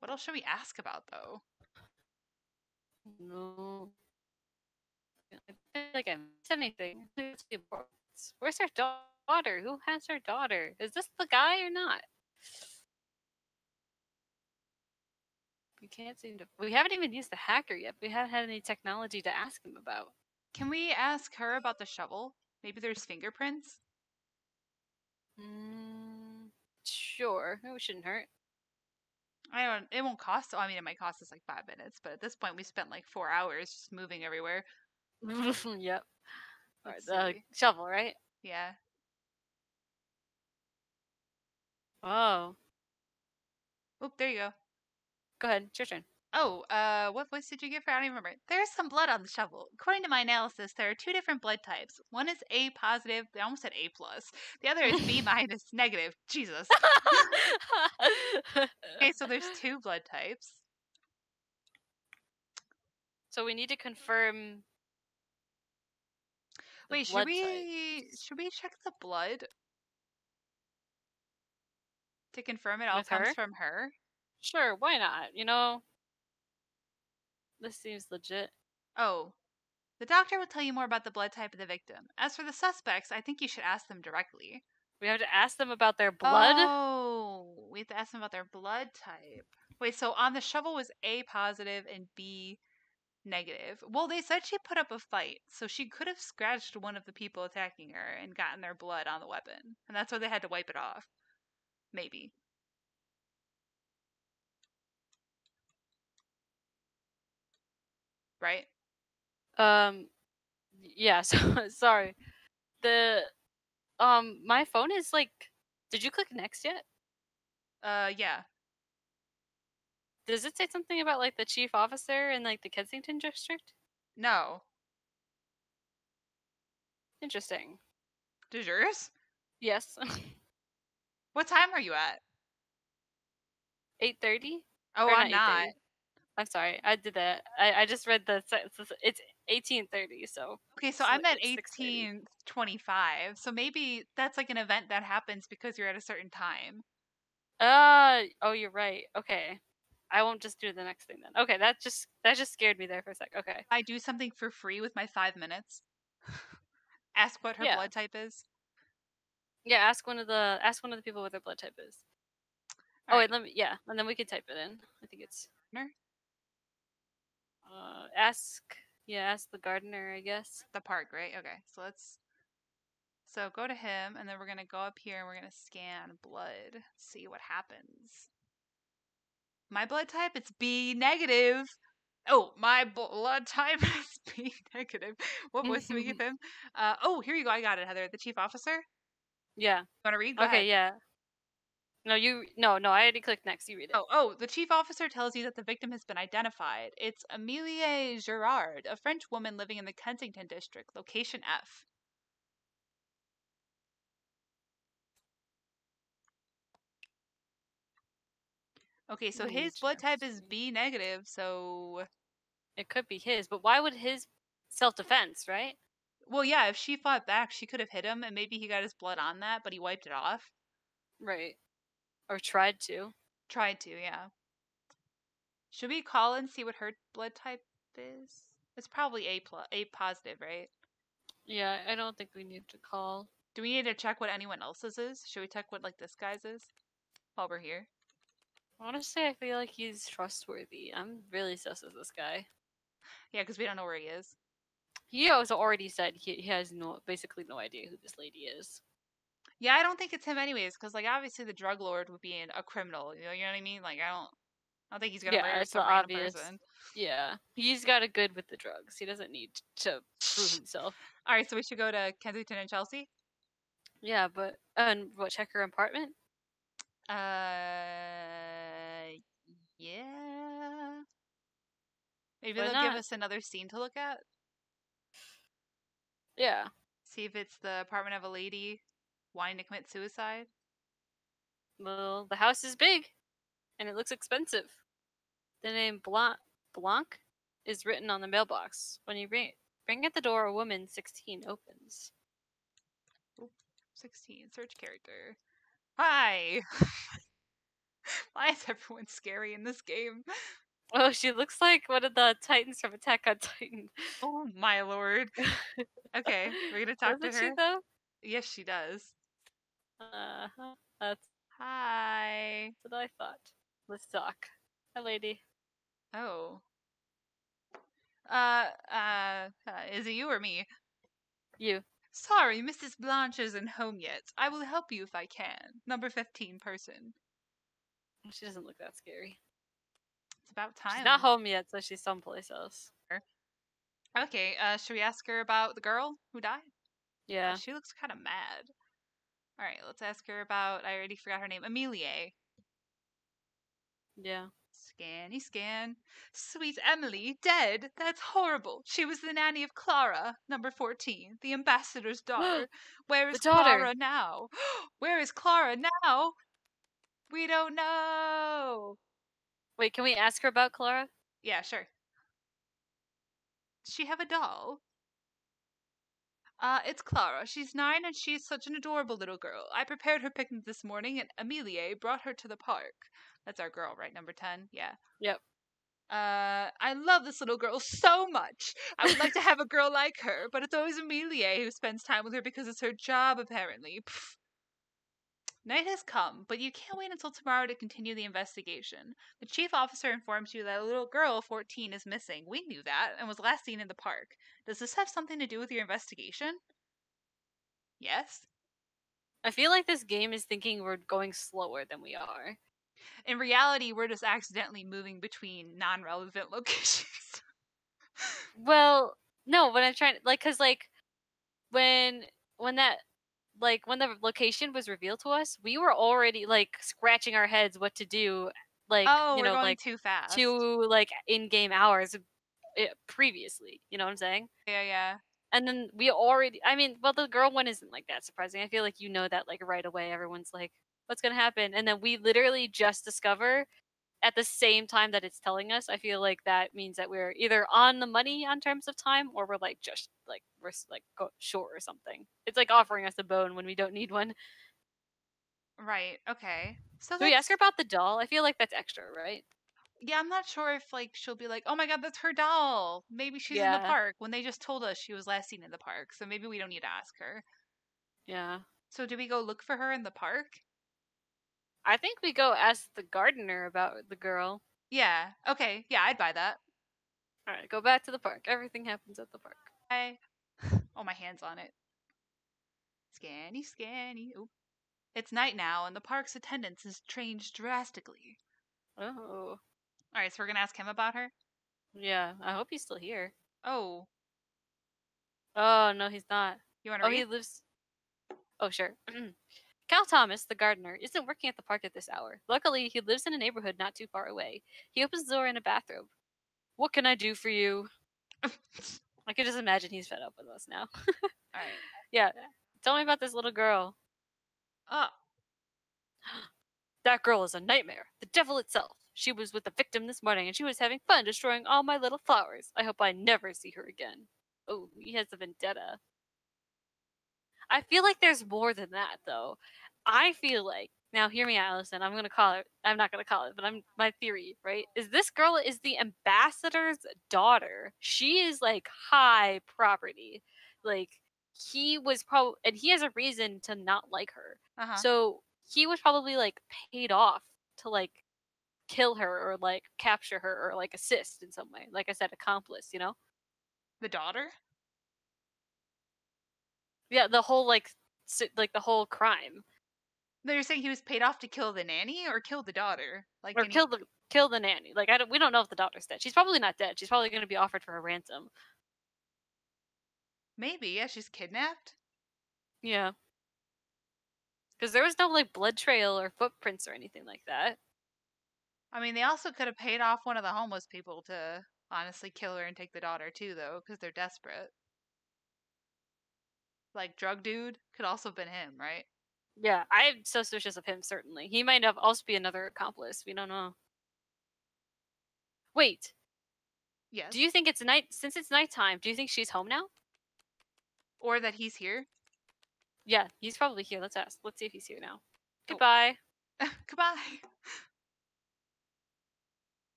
What else should we ask about, though? No. I feel like I missed anything. Where's our daughter? Who has our daughter? Is this the guy or not? We can't seem to... We haven't even used the hacker yet. We haven't had any technology to ask him about. Can we ask her about the shovel? Maybe there's fingerprints? Sure. It shouldn't hurt. It won't cost... I mean, it might cost us like 5 minutes, but at this point we spent like 4 hours just moving everywhere. Yep. All right, the shovel, right? Yeah. Oh. Oop, there you go. Go ahead. It's your turn. Oh, what voice did you give her? I don't even remember. There is some blood on the shovel. According to my analysis, there are two different blood types. One is A positive. They almost said A plus. The other is B minus negative. Jesus. Okay, so there's two blood types. So we need to confirm. Wait, should we check the blood to confirm it all comes from her? Sure, why not? You know, this seems legit. Oh. The doctor will tell you more about the blood type of the victim. As for the suspects, I think you should ask them directly. We have to ask them about their blood? Oh, we have to ask them about their blood type. Wait, so on the shovel was A positive and B negative. Well, they said she put up a fight, so she could have scratched one of the people attacking her and gotten their blood on the weapon. And that's why they had to wipe it off. Maybe. Right? Yeah, so sorry. The my phone is like... Did you click next yet? Yeah. Does it say something about like the chief officer and like the Kensington district? No. Interesting. Does yours? Yes. What time are you at? 8:30? Oh, I'm not. I'm sorry. I did that. I just read the... It's 18:30, so... Okay, so I'm at 18:25. So maybe that's like an event that happens because you're at a certain time. Oh, you're right. Okay. I won't just do the next thing then. Okay, that just scared me there for a sec. Okay. I do something for free with my 5 minutes. Ask what her blood type is. Yeah, ask one of the people what their blood type is. All right. Wait, and then we can type it in. I think it's... ask the gardener, I guess. The park, right? Okay, so let's go to him, and then we're gonna go up here and we're gonna scan blood, see what happens. My blood type, it's B negative. Oh, my blood type is B negative. What voice do we give him? Here you go. I got it, Heather. The chief officer. Yeah. You wanna read? Go ahead. Yeah. No, I already clicked next. You read it. Oh, the chief officer tells you that the victim has been identified. It's Amelie Girard, a French woman living in the Kensington district, location F. Okay, so his blood type is B negative, so... It could be his, but why would his self-defense, right? Well, yeah, if she fought back, she could have hit him, and maybe he got his blood on that, but he wiped it off. Right. Or tried to. Tried to, yeah. Should we call and see what her blood type is? It's probably A positive, right? Yeah, I don't think we need to call. Do we need to check what anyone else's is? Should we check what, like, this guy's is while we're here? Honestly, I feel like he's trustworthy. I'm really sus of this guy. Yeah, because we don't know where he is. He also already said he has basically no idea who this lady is. Yeah, I don't think it's him anyways, because, like, obviously the drug lord would be a criminal. You know what I mean? Like, I don't think he's going to murder some random person. Yeah, he's got a good with the drugs. He doesn't need to prove himself. All right, so we should go to Kensington and Chelsea? Yeah, but... And what, check her apartment? Yeah. Maybe they'll give us another scene to look at? Yeah. See if it's the apartment of a lady wanting to commit suicide. Well, the house is big, and it looks expensive. The name Blanc is written on the mailbox. When you ring at the door, a woman 16 opens. 16, search character. Hi! Why is everyone scary in this game? Oh, she looks like one of the Titans from Attack on Titan. Oh my lord. Okay, we're gonna talk to her. She, though? Yes, she does. Hi. That's what I thought. Let's talk. Hi, lady. Oh. Is it you or me? You. Sorry, Mrs. Blanche isn't home yet. I will help you if I can. Number 15 person. She doesn't look that scary. It's about time. She's not home yet, so she's someplace else. Okay, should we ask her about the girl who died? Yeah. She looks kind of mad. Alright, let's ask her about, I already forgot her name, Amelie. Yeah. Scanny scan. Sweet Emily, dead. That's horrible. She was the nanny of Clara, number 14, the ambassador's daughter. Where is Clara now? Where is Clara now? We don't know. Wait, can we ask her about Clara? Yeah, sure. Does she have a doll? It's Clara. She's 9 and she's such an adorable little girl. I prepared her picnic this morning and Amelie brought her to the park. That's our girl, right? Number 10? Yeah. Yep. I love this little girl so much. I would like to have a girl like her, but it's always Amelie who spends time with her because it's her job, apparently. Pfft. Night has come, but you can't wait until tomorrow to continue the investigation. The chief officer informs you that a little girl, 14, is missing. We knew that, and was last seen in the park. Does this have something to do with your investigation? Yes? I feel like this game is thinking we're going slower than we are. In reality, we're just accidentally moving between non-relevant locations. Well, no, when I'm trying to, like, because, like, when that... Like, when the location was revealed to us, we were already, like, scratching our heads what to do, like, oh, you know, like, too fast. Two, like, in-game hours previously, you know what I'm saying? Yeah, yeah. And then we already, I mean, well, the girl one isn't, like, that surprising. I feel like you know that, like, right away. Everyone's like, what's gonna happen? And then we literally just discover at the same time that it's telling us. I feel like that means that we're either on the money on terms of time, or we're, like, just, like, we're like short or something. It's like offering us a bone when we don't need one. Right. Okay. So we ask her about the doll. I feel like that's extra, right? Yeah, I'm not sure if, like, she'll be like, "Oh my God, that's her doll." Maybe she's in the park when they just told us she was last seen in the park. So maybe we don't need to ask her. Yeah. So do we go look for her in the park? I think we go ask the gardener about the girl. Yeah. Okay. Yeah, I'd buy that. All right. Go back to the park. Everything happens at the park. Oh, my hand's on it. Scanny, scanny. Ooh. It's night now, and the park's attendance has changed drastically. Oh. Alright, so we're gonna ask him about her? Yeah, I hope he's still here. Oh. Oh, no, he's not. You wanna read? Oh, he lives... Oh, sure. Cal Thomas, the gardener, isn't working at the park at this hour. Luckily, he lives in a neighborhood not too far away. He opens the door in a bathrobe. What can I do for you? I can just imagine he's fed up with us now. All right. Yeah. Tell me about this little girl. Oh. That girl is a nightmare. The devil itself. She was with the victim this morning, and she was having fun destroying all my little flowers. I hope I never see her again. Oh, he has a vendetta. I feel like there's more than that, though. I feel like... Now, hear me out, Allison. I'm going to call it... I'm not going to call it, but my theory, right, is this girl is the ambassador's daughter. She is, like, high property. Like, he was probably... And he has a reason to not like her. So, he was probably, like, paid off to, like, kill her or like capture her or like assist in some way. Like I said, accomplice, you know? The daughter? Yeah, the whole like the whole crime. They're saying he was paid off to kill the nanny or kill the daughter, like or kill the nanny. Like we don't know if the daughter's dead. She's probably not dead. She's probably going to be offered for her ransom. Maybe, yeah, she's kidnapped. Yeah. Because there was no like blood trail or footprints or anything like that. I mean, they also could have paid off one of the homeless people to honestly kill her and take the daughter too, though, because they're desperate. Like, drug dude could also have been him, right? Yeah, I'm suspicious of him, certainly. He might have also be another accomplice. We don't know. Wait. Yes? Do you think it's night? Since it's nighttime, do you think she's home now? Or that he's here? Yeah, he's probably here. Let's ask. Let's see if he's here now. Goodbye. Oh. Goodbye.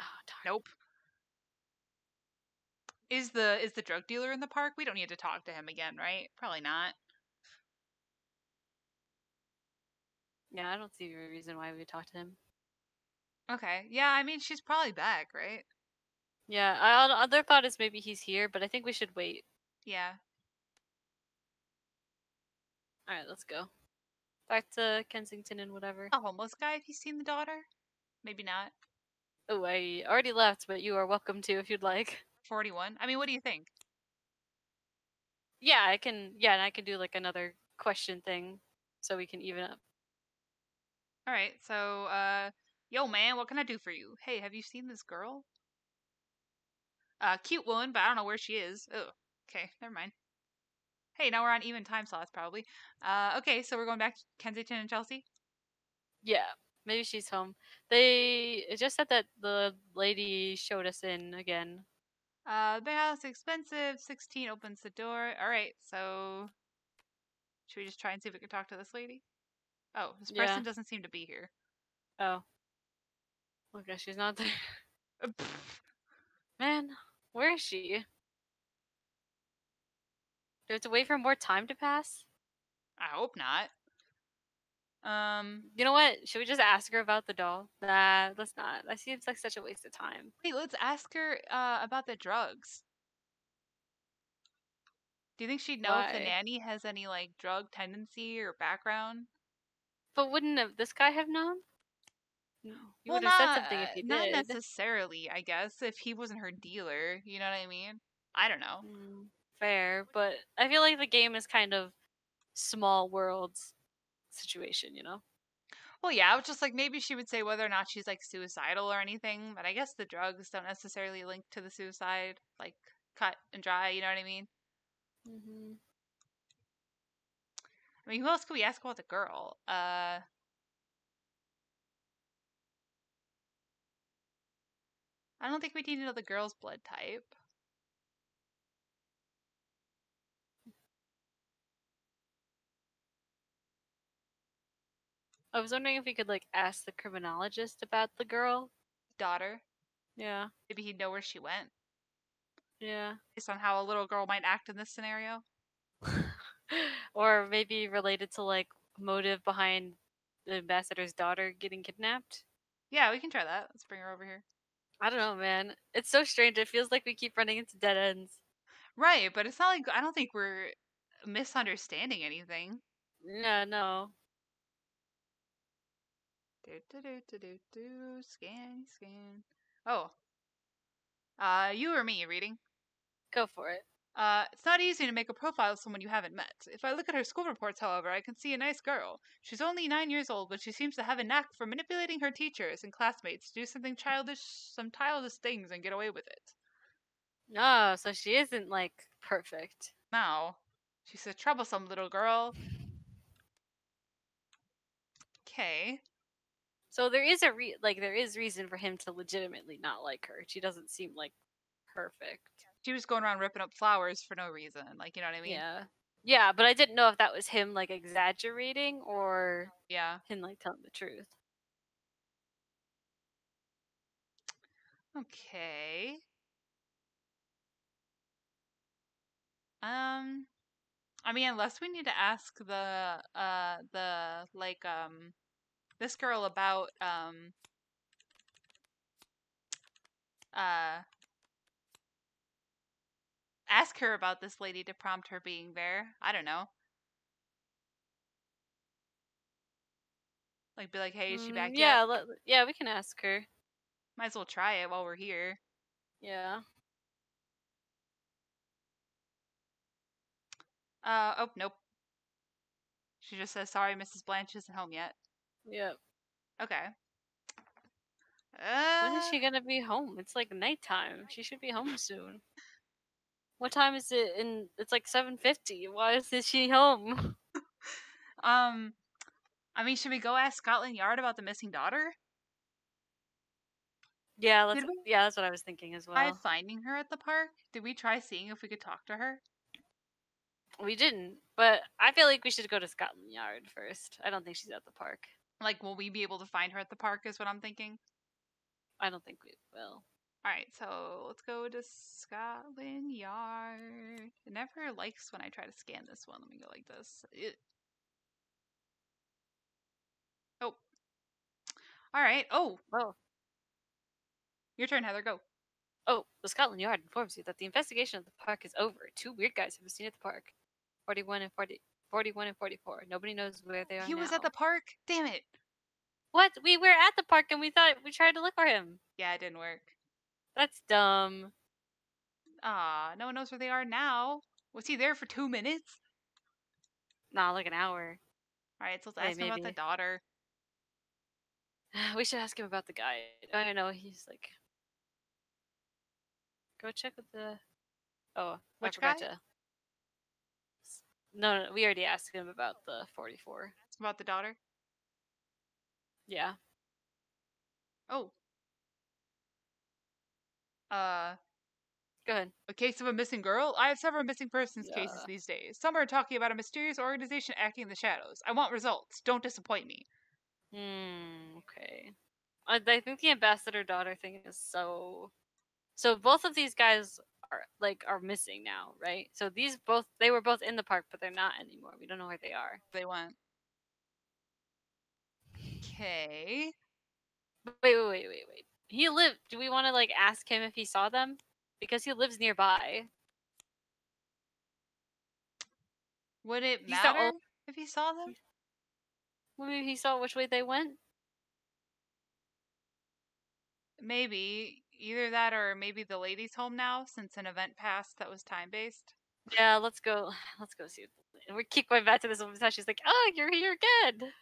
Oh, darn. Nope. Is the drug dealer in the park? We don't need to talk to him again, right? Probably not. Yeah, I don't see a reason why we talk to him. Okay. Yeah, I mean, she's probably back, right? Yeah, other thought is maybe he's here, but I think we should wait. Yeah. Alright, let's go. Back to Kensington and whatever. A homeless guy, have you seen the daughter? Maybe not. Oh, I already left, but you are welcome to if you'd like. 41? I mean, what do you think? Yeah, I can do, like, another question thing so we can even up. Alright, so, yo man, what can I do for you? Hey, have you seen this girl? Cute woman, but I don't know where she is. Oh, okay, never mind. Hey, now we're on even time slots, probably. Okay, so we're going back to Kensington and Chelsea? Yeah, maybe she's home. It just said that the lady showed us in again. The house expensive, 16 opens the door. Alright, so should we just try and see if we can talk to this lady? Oh, this person doesn't seem to be here. Oh. Okay, she's not there. Man, where is she? Do I have to wait for more time to pass? I hope not. You know what? Should we just ask her about the doll? Nah, let's not. That seems like such a waste of time. Wait, let's ask her about the drugs. Do you think she'd know if the nanny has any, like, drug tendency or background? But wouldn't this guy have known? No. You would have said something if he did. Not necessarily, I guess, if he wasn't her dealer. You know what I mean? I don't know. Mm, fair, but I feel like the game is kind of small world situation, you know? Well, yeah, I was just like, maybe she would say whether or not she's, like, suicidal or anything, but I guess the drugs don't necessarily link to the suicide, like, cut and dry, you know what I mean? Mm-hmm. I mean, who else could we ask about the girl? I don't think we need to know the girl's blood type. I was wondering if we could, like, ask the criminologist about the girl. Daughter? Yeah. Maybe he'd know where she went. Yeah. Based on how a little girl might act in this scenario. Or maybe related to, like, motive behind the ambassador's daughter getting kidnapped? Yeah, we can try that. Let's bring her over here. I don't know, man. It's so strange. It feels like we keep running into dead ends. Right, but it's not like... I don't think we're misunderstanding anything. Yeah, no. Do-do-do-do-do-do. Scan, scan. Oh. You or me reading? Go for it. It's not easy to make a profile of someone you haven't met. If I look at her school reports, however, I can see a nice girl. She's only 9 years old, but she seems to have a knack for manipulating her teachers and classmates to do something childish, some childish things and get away with it. No, so she isn't, like, perfect. No. She's a troublesome little girl. Okay. So there is there is reason for him to legitimately not like her. She doesn't seem, like, perfect. She was going around ripping up flowers for no reason. Like, you know what I mean? Yeah. Yeah, but I didn't know if that was him, like, exaggerating or him, like, telling the truth. Okay. I mean, unless we need to ask this girl about, ask her about this lady to prompt her being there. I don't know. Like, be like, hey, is she back yet? Yeah, we can ask her. Might as well try it while we're here. Yeah. Oh, nope. She just says, sorry, Mrs. Blanche isn't home yet. Yep. Okay. When is she gonna be home? It's like nighttime. She should be home soon. What time is it? It's like 7:50. Why isn't she home? I mean, should we go ask Scotland Yard about the missing daughter? Yeah, that's what I was thinking as well. By finding her at the park, did we try seeing if we could talk to her? We didn't, but I feel like we should go to Scotland Yard first. I don't think she's at the park. Like, will we be able to find her at the park is what I'm thinking? I don't think we will. Alright, so let's go to Scotland Yard. It never likes when I try to scan this one. Let me go like this. Oh. Alright. Oh. Whoa. Your turn, Heather. Go. Oh, the Scotland Yard informs you that the investigation of the park is over. Two weird guys have been seen at the park. 41 and 44. Nobody knows where they are now. He was at the park? Damn it. What? We were at the park and we thought we tried to look for him. Yeah, it didn't work. That's dumb. Aw, no one knows where they are now. Was he there for 2 minutes? Nah, like an hour. Alright, so let's ask him about the daughter. We should ask him about the guy. I don't know, he's like... Go check with the... Oh, which guy? No, we already asked him about the 44. About the daughter? Yeah. Oh. Go ahead. A case of a missing girl? I have several missing persons cases these days. Some are talking about a mysterious organization acting in the shadows. I want results. Don't disappoint me. Okay. I think the ambassador daughter thing is so both of these guys are missing now, right? So they were both in the park, but they're not anymore. We don't know where they are. They went. Okay. Wait. He lived. Do we want to ask him if he saw them? Because he lives nearby. Would it matter if he saw them? Maybe he saw which way they went. Maybe. Either that or maybe the lady's home now, since an event passed that was time-based. Yeah, let's go see. We keep going back to this woman's house. She's like, oh, you're here again. I'm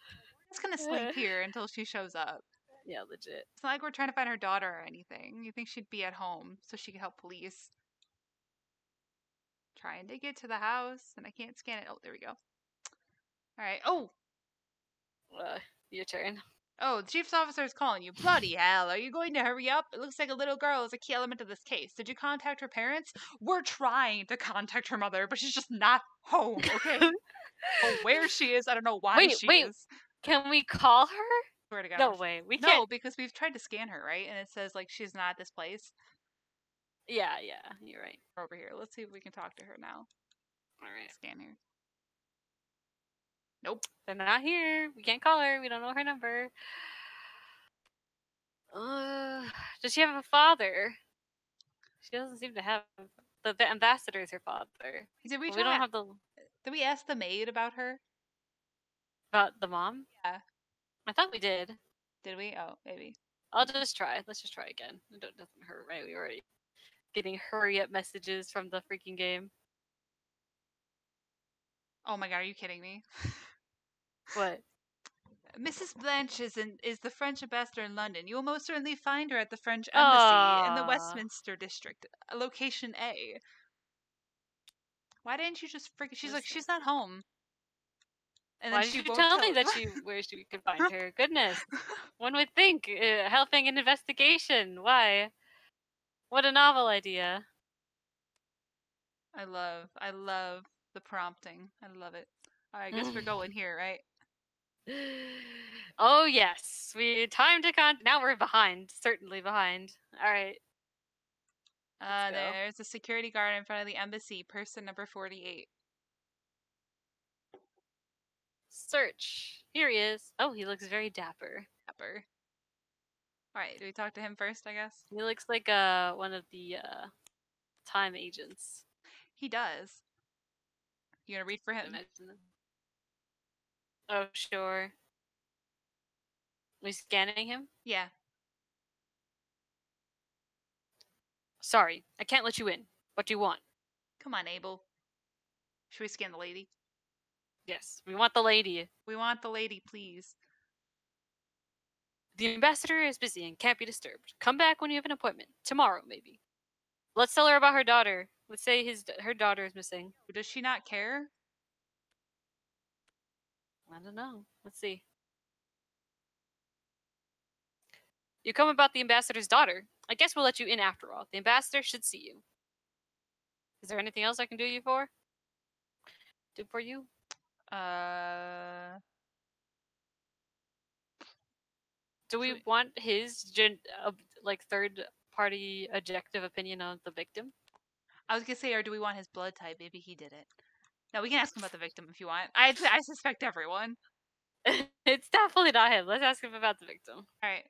just going to sleep here until she shows up. Yeah, legit. It's not like we're trying to find her daughter or anything. You think she'd be at home so she could help police. Trying to get to the house, and I can't scan it. Oh, there we go. All right. Oh! Your turn. Oh, the chief's officer is calling you. Bloody hell, are you going to hurry up? It looks like a little girl is a key element of this case. Did you contact her parents? We're trying to contact her mother, but she's just not home, okay? Well, where she is, I don't know why she is. Can we call her? Swear to God. No way. We can't. No, because we've tried to scan her, right? And it says, she's not at this place. Yeah, you're right. Over here. Let's see if we can talk to her now. All right. Scan her. Nope. They're not here. We can't call her. We don't know her number. Does she have a father? She doesn't seem to have... The ambassador is her father. Did we ask the maid about her? About the mom? Yeah. I thought we did. Did we? Oh, maybe. I'll just try. Let's just try again. It doesn't hurt, right? We were already getting hurry-up messages from the freaking game. Oh my God, are you kidding me? What? Mrs. Blanche is the French ambassador in London. You will most certainly find her at the French embassy in the Westminster District, location A. Why didn't you just freaking... She's like, she's not home. And then she won't tell me where she could find her? Goodness. One would think, helping an investigation. Why? What a novel idea. I love the prompting. I love it. All right, I guess we're going here, right? Oh, yes. Now we're behind. Certainly behind. All right. There's a security guard in front of the embassy. Person number 48. Search. Here he is. Oh, he looks very dapper. Alright, do we talk to him first, I guess? He looks like one of the time agents. He does. You gonna read for him? Oh, sure. Are we scanning him? Yeah. Sorry, I can't let you in. What do you want? Come on, Abel. Should we scan the lady? Yes, we want the lady. We want the lady, please. The ambassador is busy and can't be disturbed. Come back when you have an appointment. Tomorrow, maybe. Let's tell her about her daughter. Let's say her daughter is missing. Does she not care? I don't know. Let's see. You come about the ambassador's daughter. I guess we'll let you in after all. The ambassador should see you. Is there anything else I can do you for? Do for you? Do we want his like third party objective opinion on the victim? I was gonna say, or do we want his blood type? Maybe he did it. No, we can ask him about the victim if you want. I suspect everyone. It's definitely not him. Let's ask him about the victim. All right.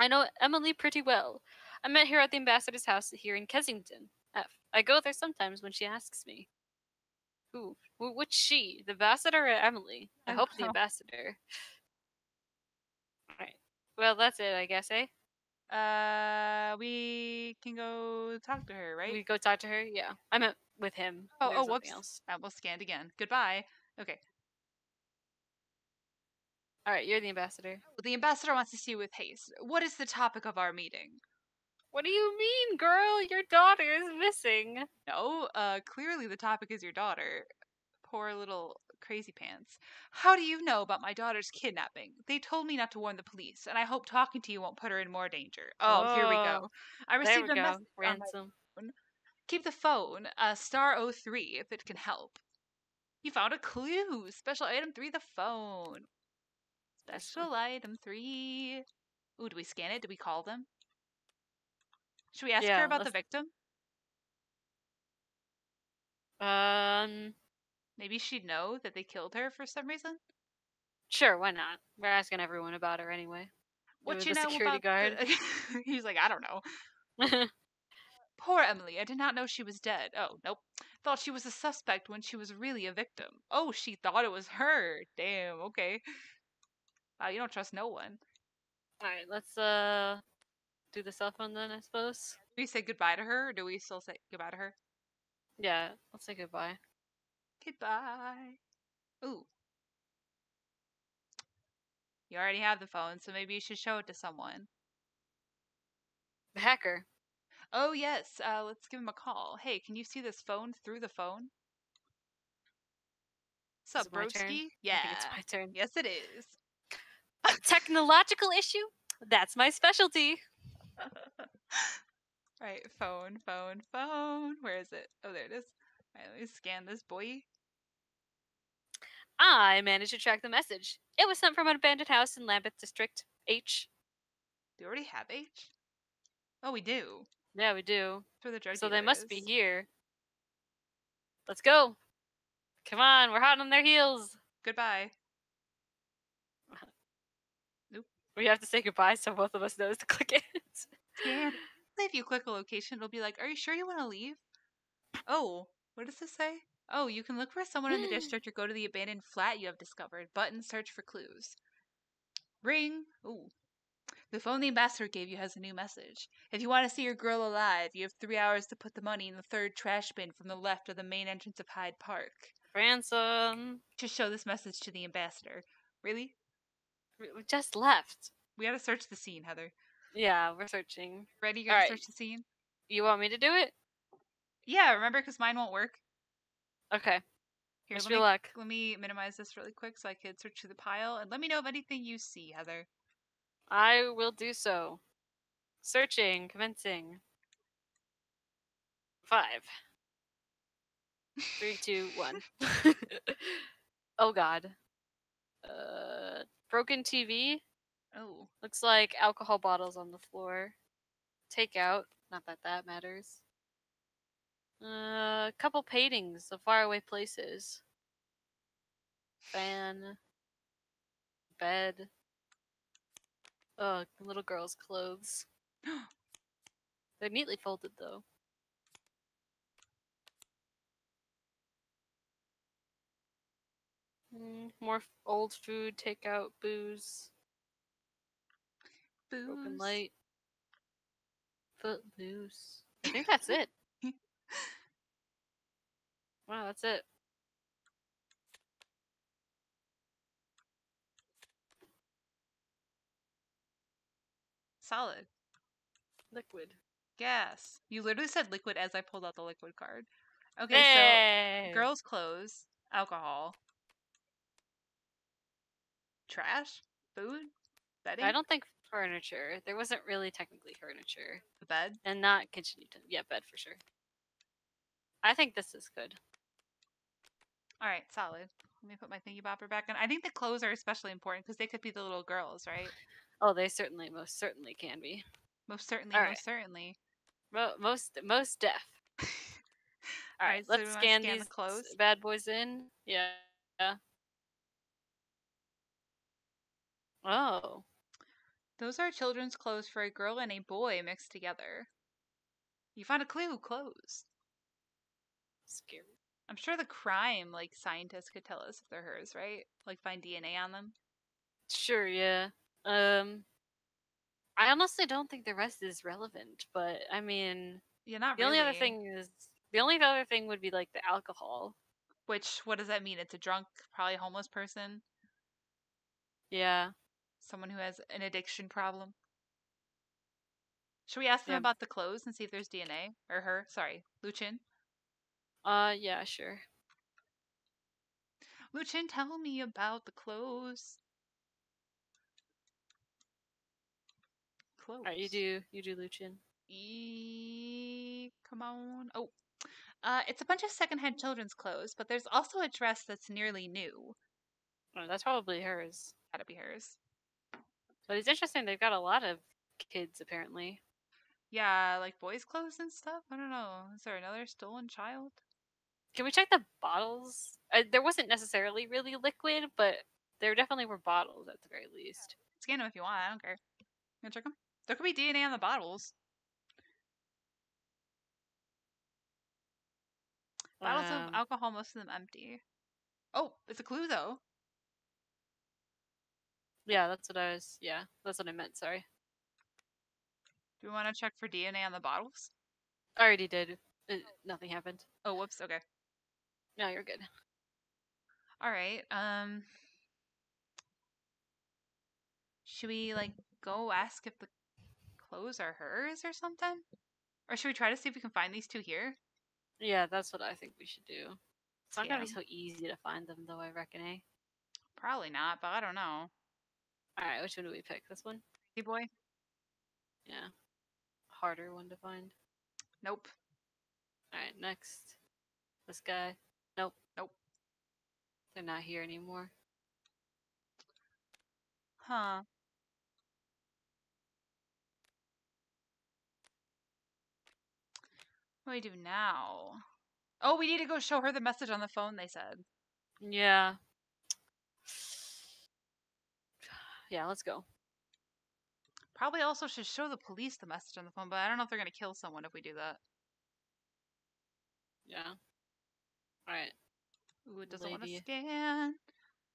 I know Emily pretty well. I met her at the ambassador's house here in Kensington. I go there sometimes when she asks me. Who? Which she? The ambassador or Emily? I hope the ambassador. Alright. Well, that's it, I guess, eh? We can go talk to her, right? We go talk to her? Yeah. I meant with him. Oh, whoops. I will scan again. Goodbye. Okay. Alright, you're the ambassador. The ambassador wants to see you with haste. What is the topic of our meeting? What do you mean, girl? Your daughter is missing. No, clearly the topic is your daughter. Poor little crazy pants. How do you know about my daughter's kidnapping? They told me not to warn the police, and I hope talking to you won't put her in more danger. Oh, here we go. I received a message on my phone. Keep the phone, *03 if it can help. You found a clue. Special item 3, the phone. Special item 3. Ooh, do we scan it? Do we call them? Should we ask her about the victim? Maybe she'd know that they killed her for some reason? Sure, why not? We're asking everyone about her anyway. What you know about the security guard? He's like, I don't know. Poor Emily, I did not know she was dead. Oh, nope. Thought she was a suspect when she was really a victim. Oh, she thought it was her. Damn, okay. Wow, you don't trust no one. Alright, let's do the cell phone then, I suppose. Do we say goodbye to her, or do we still say goodbye to her? Yeah, let's say goodbye. Goodbye. Ooh. You already have the phone, so maybe you should show it to someone. The hacker. Oh, yes. Let's give him a call. Hey, can you see this phone through the phone? What's up, broski? Yeah. It's my turn. Yes, it is. A technological issue? That's my specialty. Right, phone. Where is it? Oh, there it is. All right, let me scan this boy. I managed to track the message. It was sent from an abandoned house in Lambeth District. H. Do we already have H? Oh, we do. Yeah, we do. For the drug dealer. So they must be here. Let's go. Come on, we're hot on their heels. Goodbye. Nope. We have to say goodbye so both of us know to click it. Yeah. If you click a location, it'll be like, are you sure you want to leave? Oh, what does this say? Oh, you can look for someone in the district or go to the abandoned flat you have discovered. Button, search for clues. Ring. Ooh. The phone the ambassador gave you has a new message. If you want to see your girl alive, you have 3 hours to put the money in the third trash bin from the left of the main entrance of Hyde Park. Ransom. Just show this message to the ambassador. Really? We just left. We gotta search the scene, Heather. Yeah, we're searching. Ready? You're gonna search the scene? You want me to do it? Yeah, remember, because mine won't work. Okay. Here's your luck. Let me minimize this really quick so I could search through the pile, and let me know of anything you see, Heather. I will do so. Searching, commencing. 5. 3, 2, 1. Oh, God. Broken TV? Oh, looks like alcohol bottles on the floor. Takeout. Not that that matters. A couple paintings of faraway places. Fan. bed. Oh, little girl's clothes. They're neatly folded, though. More old food, takeout, booze. Booze. Open light. Footloose. I think that's it. Wow, that's it. Solid. Liquid. Gas. You literally said liquid as I pulled out the liquid card. Okay, hey! So girls' clothes, alcohol, trash, food, bedding. I don't think furniture. There wasn't really technically furniture. The bed? And not kitchen utensils. Yeah, bed for sure. I think this is good. All right, solid. Let me put my thingy bopper back on. I think the clothes are especially important because they could be the little girls, right? Oh, they certainly, most certainly can be. Most certainly, right. Most certainly. Most deaf. All right, let's so scan these the clothes. Bad boys in. Yeah. Oh. Those are children's clothes for a girl and a boy mixed together. You found a clue, clothes. Scary. I'm sure the crime, like, scientists could tell us if they're hers, right? Like, find DNA on them? Sure, yeah. I honestly don't think the rest is relevant, but, I mean... Yeah, not really. The only other thing would be, like, the alcohol. Which, what does that mean? It's a drunk, probably homeless person? Yeah. Someone who has an addiction problem. Should we ask them about the clothes and see if there's DNA? Or her? Sorry, Luchin? Yeah, sure. Luchin, tell me about the clothes. Clothes. Alright, you do, Luchin. Come on. Oh. It's a bunch of secondhand children's clothes, but there's also a dress that's nearly new. Oh, that's probably hers. Gotta be hers. But it's interesting, they've got a lot of kids, apparently. Yeah, like boys' clothes and stuff? I don't know. Is there another stolen child? Can we check the bottles? There wasn't necessarily really liquid, but there definitely were bottles at the very least. Yeah. Scan them if you want, I don't care. You wanna check them? There could be DNA on the bottles. Bottles of alcohol, most of them empty. Oh, it's a clue, though. Yeah, that's what I meant, sorry. Do we want to check for DNA on the bottles? I already did. Nothing happened. Oh, whoops, okay. No, you're good. Alright, should we, like, go ask if the clothes are hers or something? Or should we try to see if we can find these two here? Yeah, that's what I think we should do. It's not gonna be so easy to find them, though, I reckon, eh? Probably not, but I don't know. Alright, which one do we pick? This one? Hey, boy? Yeah. Harder one to find. Nope. Alright, next. This guy. Nope. Nope. They're not here anymore. Huh. What do we do now? Oh, we need to go show her the message on the phone, they said. Yeah. Yeah, let's go. Probably also should show the police the message on the phone, but I don't know if they're going to kill someone if we do that. Yeah. Alright. Ooh, it doesn't want to scan.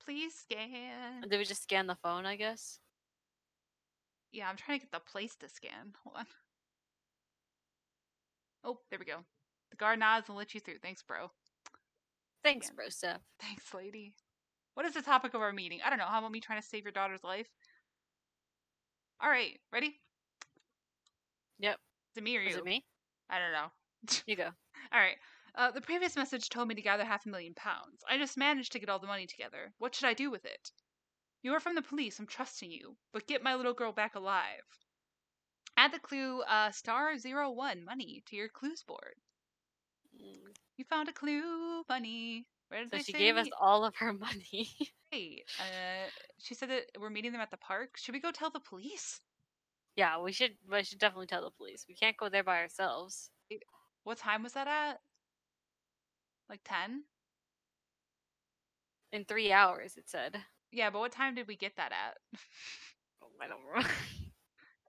Please scan. Did we just scan the phone, I guess? Yeah, I'm trying to get the place to scan. Hold on. Oh, there we go. The guard nods and lets you through. Thanks, bro. Thanks, bro, Steph. Thanks, lady. What is the topic of our meeting? I don't know. How about me trying to save your daughter's life? All right. Ready? Yep. Is it me or you? Is it me? I don't know. You go. All right. The previous message told me to gather £500,000. I just managed to get all the money together. What should I do with it? You are from the police. I'm trusting you. But get my little girl back alive. Add the clue *01 money to your clues board. You found a clue, money. So she gave us all of her money. Hey, she said that we're meeting them at the park. Should we go tell the police? Yeah, we should. We should definitely tell the police. We can't go there by ourselves. What time was that at? Like 10? In 3 hours, it said. Yeah, but what time did we get that at? Oh, I don't remember.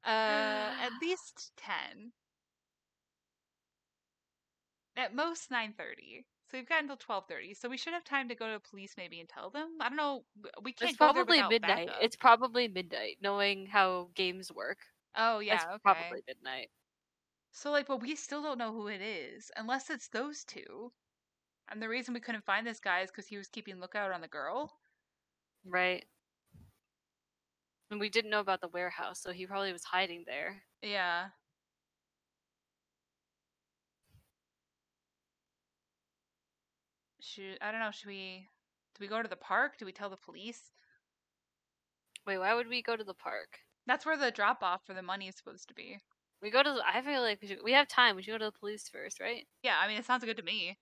At least 10. At most 9:30. So we've got until 12:30. So we should have time to go to the police maybe and tell them. I don't know. We can't. It's probably go there midnight. Backup. It's probably midnight. Knowing how games work. Oh yeah, it's okay. Probably midnight. So like, but we still don't know who it is, unless it's those two. And the reason we couldn't find this guy is because he was keeping lookout on the girl. Right. And we didn't know about the warehouse, so he probably was hiding there. Yeah. I don't know, do we go to the park? Do we tell the police? Wait, why would we go to the park? That's where the drop-off for the money is supposed to be. We go to the, I feel like we have time. We should go to the police first, right? Yeah, I mean, it sounds good to me.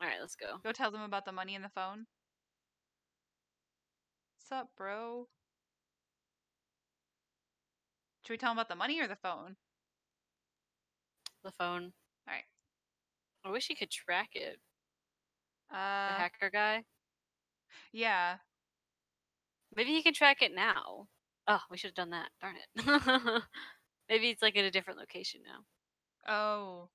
All right, let's go. Go tell them about the money and the phone. What's up, bro? Should we tell them about the money or the phone? The phone. All right. I wish you could track it. The hacker guy? Yeah. Maybe he can track it now. Oh, we should have done that. Darn it. Maybe it's like in a different location now. Oh.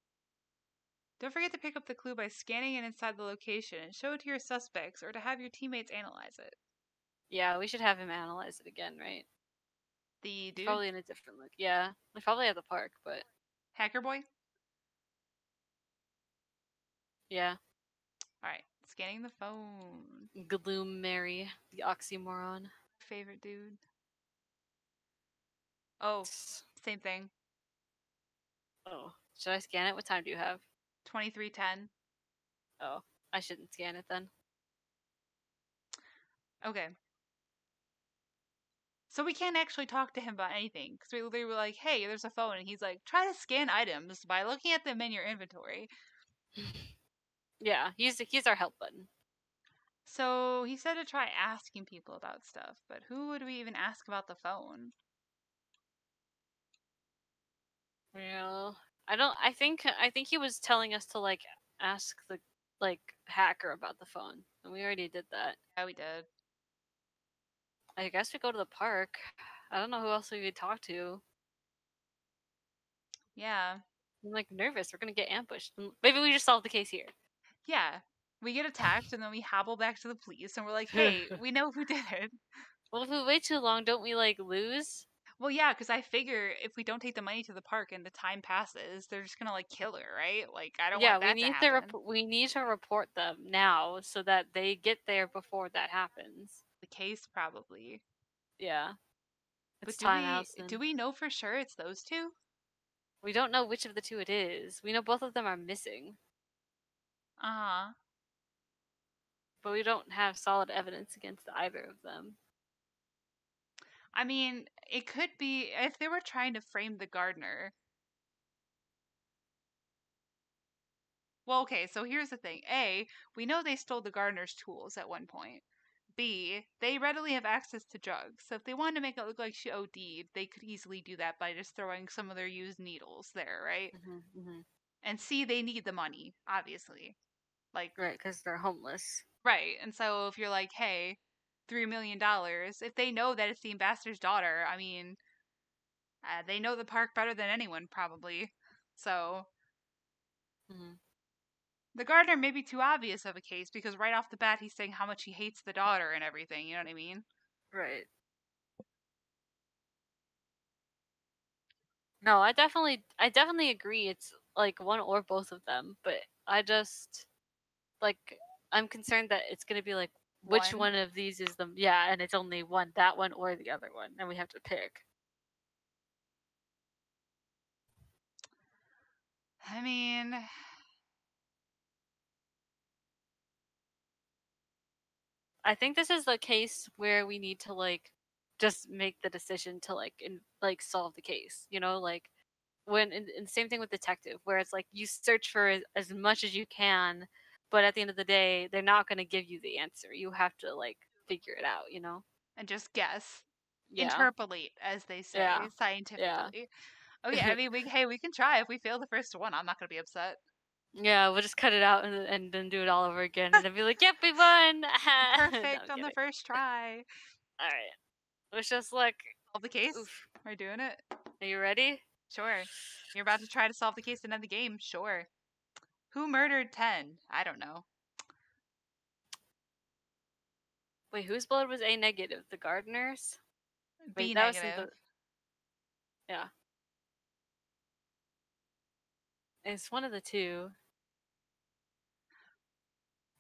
Don't forget to pick up the clue by scanning it inside the location and show it to your suspects or to have your teammates analyze it. Yeah, we should have him analyze it again, right? The dude? Probably in a different look. Yeah. We probably have the park, but... Hacker boy? Yeah. Alright. Scanning the phone. Gloom Mary, the oxymoron. Favorite dude. Oh, same thing. Oh. Should I scan it? What time do you have? 23:10. Oh. I shouldn't scan it then. Okay. So we can't actually talk to him about anything. Because we literally were like, hey, there's a phone. And he's like, try to scan items by looking at them in your inventory. Yeah, he's our help button. So he said to try asking people about stuff, but who would we even ask about the phone? Well, I think he was telling us to like ask the like hacker about the phone, and we already did that. Yeah, we did. I guess we go to the park. I don't know who else we could talk to. Yeah, I'm like nervous. We're gonna get ambushed. Maybe we just solve the case here. Yeah, we get attacked and then we hobble back to the police and we're like, hey, we know who did it. Well, if we wait too long, don't we, like, lose? Well, yeah, because I figure if we don't take the money to the park and the time passes, they're just going to, like, kill her, right? Like, I don't want that to happen. Yeah, we need to report them now so that they get there before that happens. The case, probably. Yeah. It's time, Allison. Do we know for sure it's those two? We don't know which of the two it is. We know both of them are missing. Uh-huh. But we don't have solid evidence against either of them. I mean, it could be... If they were trying to frame the gardener... Well, okay, so here's the thing. A, we know they stole the gardener's tools at one point. B, they readily have access to drugs. So if they wanted to make it look like she OD'd, they could easily do that by just throwing some of their used needles there, right? Mm-hmm, mm-hmm. And C, they need the money, obviously. Like, right, because they're homeless. Right, and so if you're like, hey, $3 million, if they know that it's the ambassador's daughter, I mean, they know the park better than anyone, probably. So, mm-hmm. The gardener may be too obvious of a case, because right off the bat, he's saying how much he hates the daughter and everything, you know what I mean? Right. No, I definitely agree it's, like, one or both of them, but I just, like, I'm concerned that it's going to be, like, which one of these is the, yeah, and it's only one, that one or the other one, and we have to pick. I mean, I think this is the case where we need to, like, just make the decision to, like, solve the case, you know, like, when and same thing with detective, where it's like you search for as much as you can, but at the end of the day, they're not going to give you the answer. You have to, like, figure it out, you know? And just guess. Yeah. Interpolate, as they say, scientifically. Yeah. Okay, I mean, we can try. If we fail the first one, I'm not going to be upset. Yeah, we'll just cut it out and then do it all over again. And then be like, yep, we won! Perfect. No, on the first try. All right. Let's just like solve the case. Oof. We're doing it. Are you ready? Sure. You're about to try to solve the case and end the game. Sure. Who murdered 10? I don't know. Wait, whose blood was A negative? The gardeners? B negative. Yeah. It's one of the two.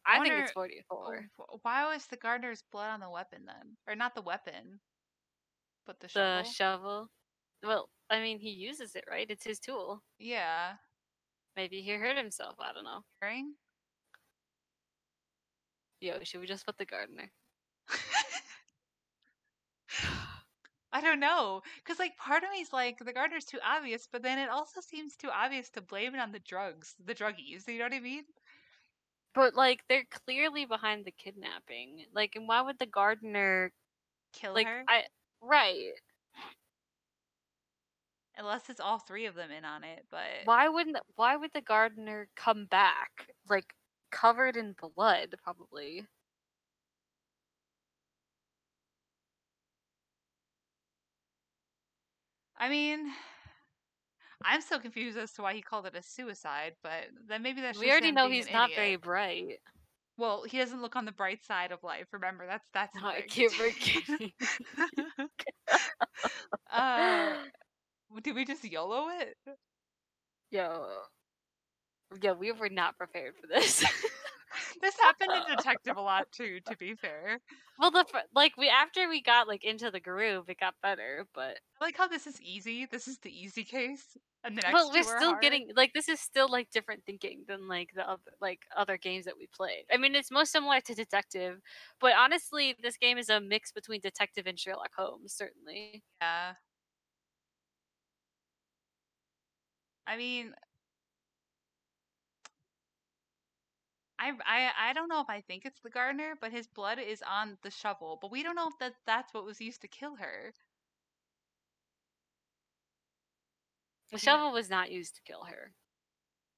I think it's 44. Why was the gardener's blood on the weapon then? Or not the weapon, but the shovel? The shovel. Well, I mean, he uses it, right? It's his tool. Yeah. Maybe he hurt himself. I don't know. Ring? Yo, should we just put the gardener? I don't know. Because, like, part of me is like, the gardener's too obvious, but then it also seems too obvious to blame it on the drugs, the druggies. You know what I mean? But, like, they're clearly behind the kidnapping. Like, and why would the gardener kill her? Right. Unless it's all three of them in on it, but... Why would the gardener come back? Like, covered in blood, probably. I mean... I'm so confused as to why he called it a suicide, but then maybe that's just we already know he's not very bright. Well, he doesn't look on the bright side of life. Remember, that's. No, I can't forget. Did we just YOLO it? Yeah, we were not prepared for this. This happened in Detective a lot too. To be fair, well, after we got into the groove, it got better. But I like how this is easy. This is the easy case, and the next. But we're still getting this is still different thinking than the other, other games that we played. I mean, it's most similar to Detective, but honestly, this game is a mix between Detective and Sherlock Holmes, certainly. Yeah. I mean. I don't know if I think it's the gardener, but his blood is on the shovel. But we don't know if that's what was used to kill her. The shovel was not used to kill her.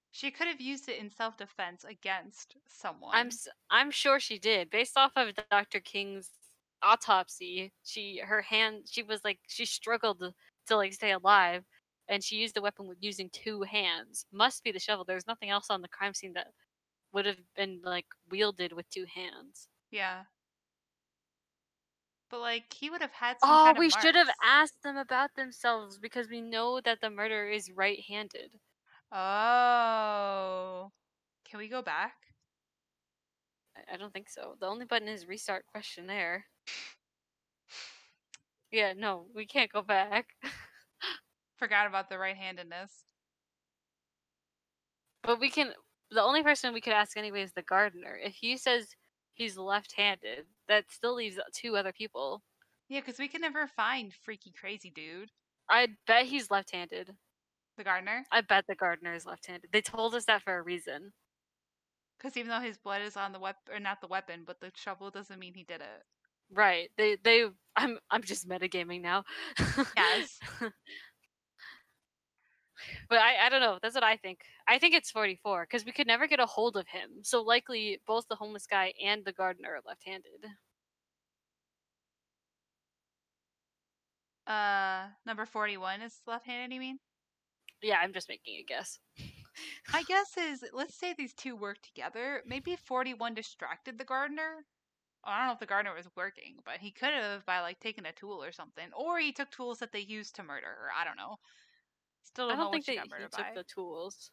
She could have used it in self-defense against someone. I'm sure she did. Based off of Dr. King's autopsy, she struggled to stay alive, and she used the weapon using two hands. Must be the shovel. There's nothing else on the crime scene that would have been wielded with two hands. Yeah. But he would have had some kind of marks. We should have asked them about themselves because we know that the murderer is right-handed. Oh. Can we go back? I don't think so. The only button is restart questionnaire. Yeah, no, we can't go back. Forgot about the right-handedness. But we can... The only person we could ask anyway is the gardener. If he says he's left-handed, that still leaves two other people. Yeah, because we can never find freaky crazy dude. I bet he's left-handed. The gardener? I bet the gardener is left-handed. They told us that for a reason. Because even though his blood is on the weapon, or not the weapon, but the shovel doesn't mean he did it. Right. I'm just metagaming now. Yes. But I don't know. That's what I think. I think it's 44 because we could never get a hold of him. So likely both the homeless guy and the gardener are left-handed. Number 41 is left-handed, you mean? Yeah, I'm just making a guess. My guess is, let's say these two work together. Maybe 41 distracted the gardener. I don't know if the gardener was working, but he could have by taking a tool or something. Or he took tools that they used to murder her. I don't know. Still don't know what she got murdered by. I don't think he took the tools.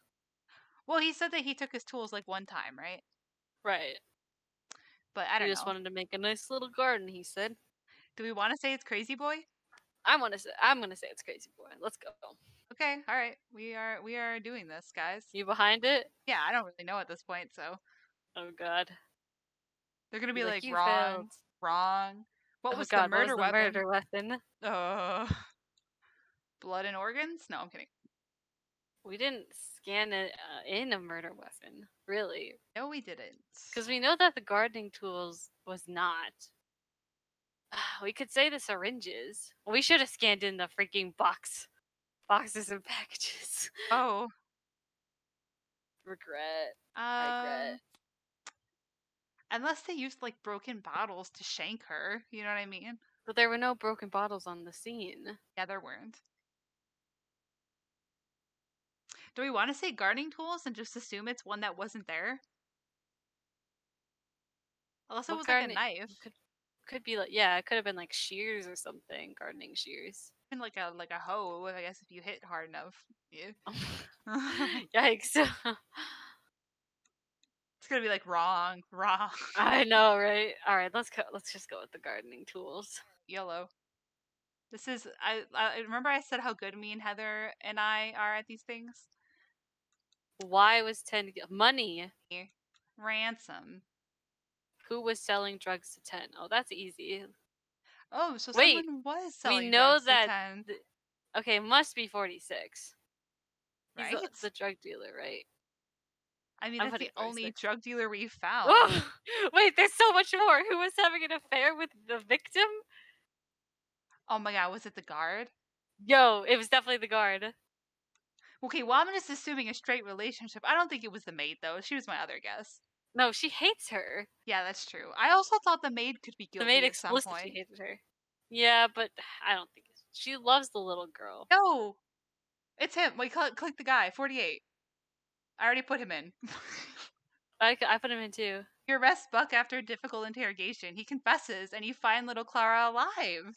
Well, he said that he took his tools one time, right? Right. But I don't know. He just wanted to make a nice little garden, he said. Do we want to say it's Crazy Boy? I'm gonna say it's Crazy Boy. Let's go. Okay, all right. We are doing this, guys. You behind it? Yeah, I don't really know at this point, so. Oh God. They're gonna be like wrong, failed. Wrong. What was the murder weapon? Blood and organs? No, I'm kidding. We didn't scan it in a murder weapon, really. No, we didn't. Because we know that the gardening tools was not. We could say the syringes. We should have scanned in the freaking boxes and packages. Oh. Regret. Unless they used broken bottles to shank her. You know what I mean? But there were no broken bottles on the scene. Yeah, there weren't. Do we want to say gardening tools and just assume it's one that wasn't there? Unless it was like a knife. Could be like, yeah, it could have been like shears or something, gardening shears. And like a hoe, I guess, if you hit hard enough. Yeah. Yikes. It's gonna be like wrong. I know, right? All right, let's go. Let's just go with the gardening tools. YOLO. This is I remember I said how good me and Heather and I are at these things. Why was 10 money ransom? Who was selling drugs to 10? Oh, that's easy. Oh, so wait, someone was selling drugs to 10. Okay, must be 46. Right? It's the drug dealer, right? I mean, that's the only drug dealer we found. Oh, wait, there's so much more. Who was having an affair with the victim? Oh my god, was it the guard? Yo, it was definitely the guard. Okay, well, I'm just assuming a straight relationship. I don't think it was the maid, though. She was my other guess. No, she hates her. Yeah, that's true. I also thought the maid could be guilty. The maid at some point. She hated her. Yeah, but I don't think it's... She loves the little girl. No! It's him. Wait, click the guy. 48. I already put him in. I put him in, too. He arrests Buck after a difficult interrogation. He confesses, and you find little Clara alive.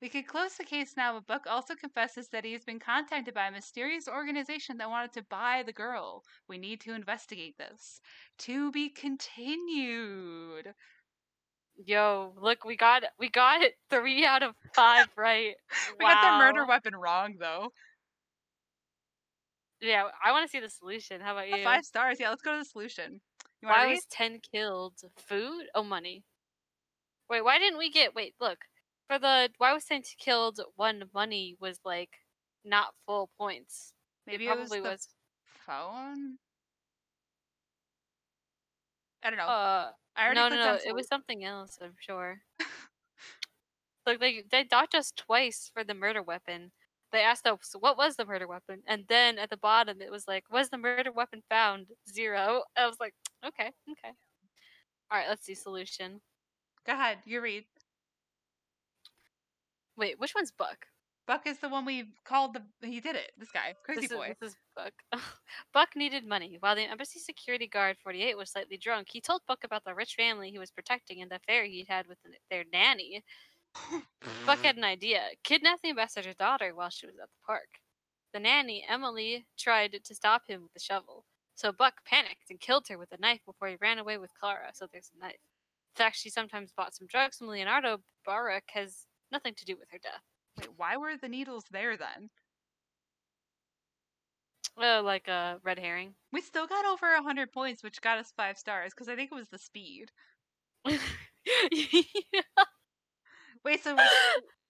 We could close the case now, but Buck also confesses that he has been contacted by a mysterious organization that wanted to buy the girl. We need to investigate this. To be continued. Yo, look, we got it 3 out of 5 right. We got the murder weapon wrong, though. Yeah, I want to see the solution. How about you? 5 stars. Yeah, let's go to the solution. Why was 10 killed? Food? Oh, money. Wait, why didn't we get... Wait, look. For the why was 10 killed, 1 money was like not full points. Maybe it was phone. I don't know. I already no. It was something else. I'm sure. Look, they docked us twice for the murder weapon. They asked us what was the murder weapon, and then at the bottom it was like, was the murder weapon found? 0. I was like, okay. All right, let's see solution. Go ahead, you read. Wait, which one's Buck? Buck is the one we called he did it. This guy. Crazy boy. This is Buck. Buck needed money. While the embassy security guard 48 was slightly drunk, he told Buck about the rich family he was protecting and the affair he'd had with their nanny. Buck had an idea. Kidnap the ambassador's daughter while she was at the park. The nanny, Amelie, tried to stop him with a shovel. So Buck panicked and killed her with a knife before he ran away with Clara. So there's a knife. In fact, she sometimes bought some drugs from Leonardo Baruch has... nothing to do with her death. Wait, why were the needles there then? Oh, like a red herring. We still got over 100 points, which got us 5 stars, because I think it was the speed. Yeah. Wait, so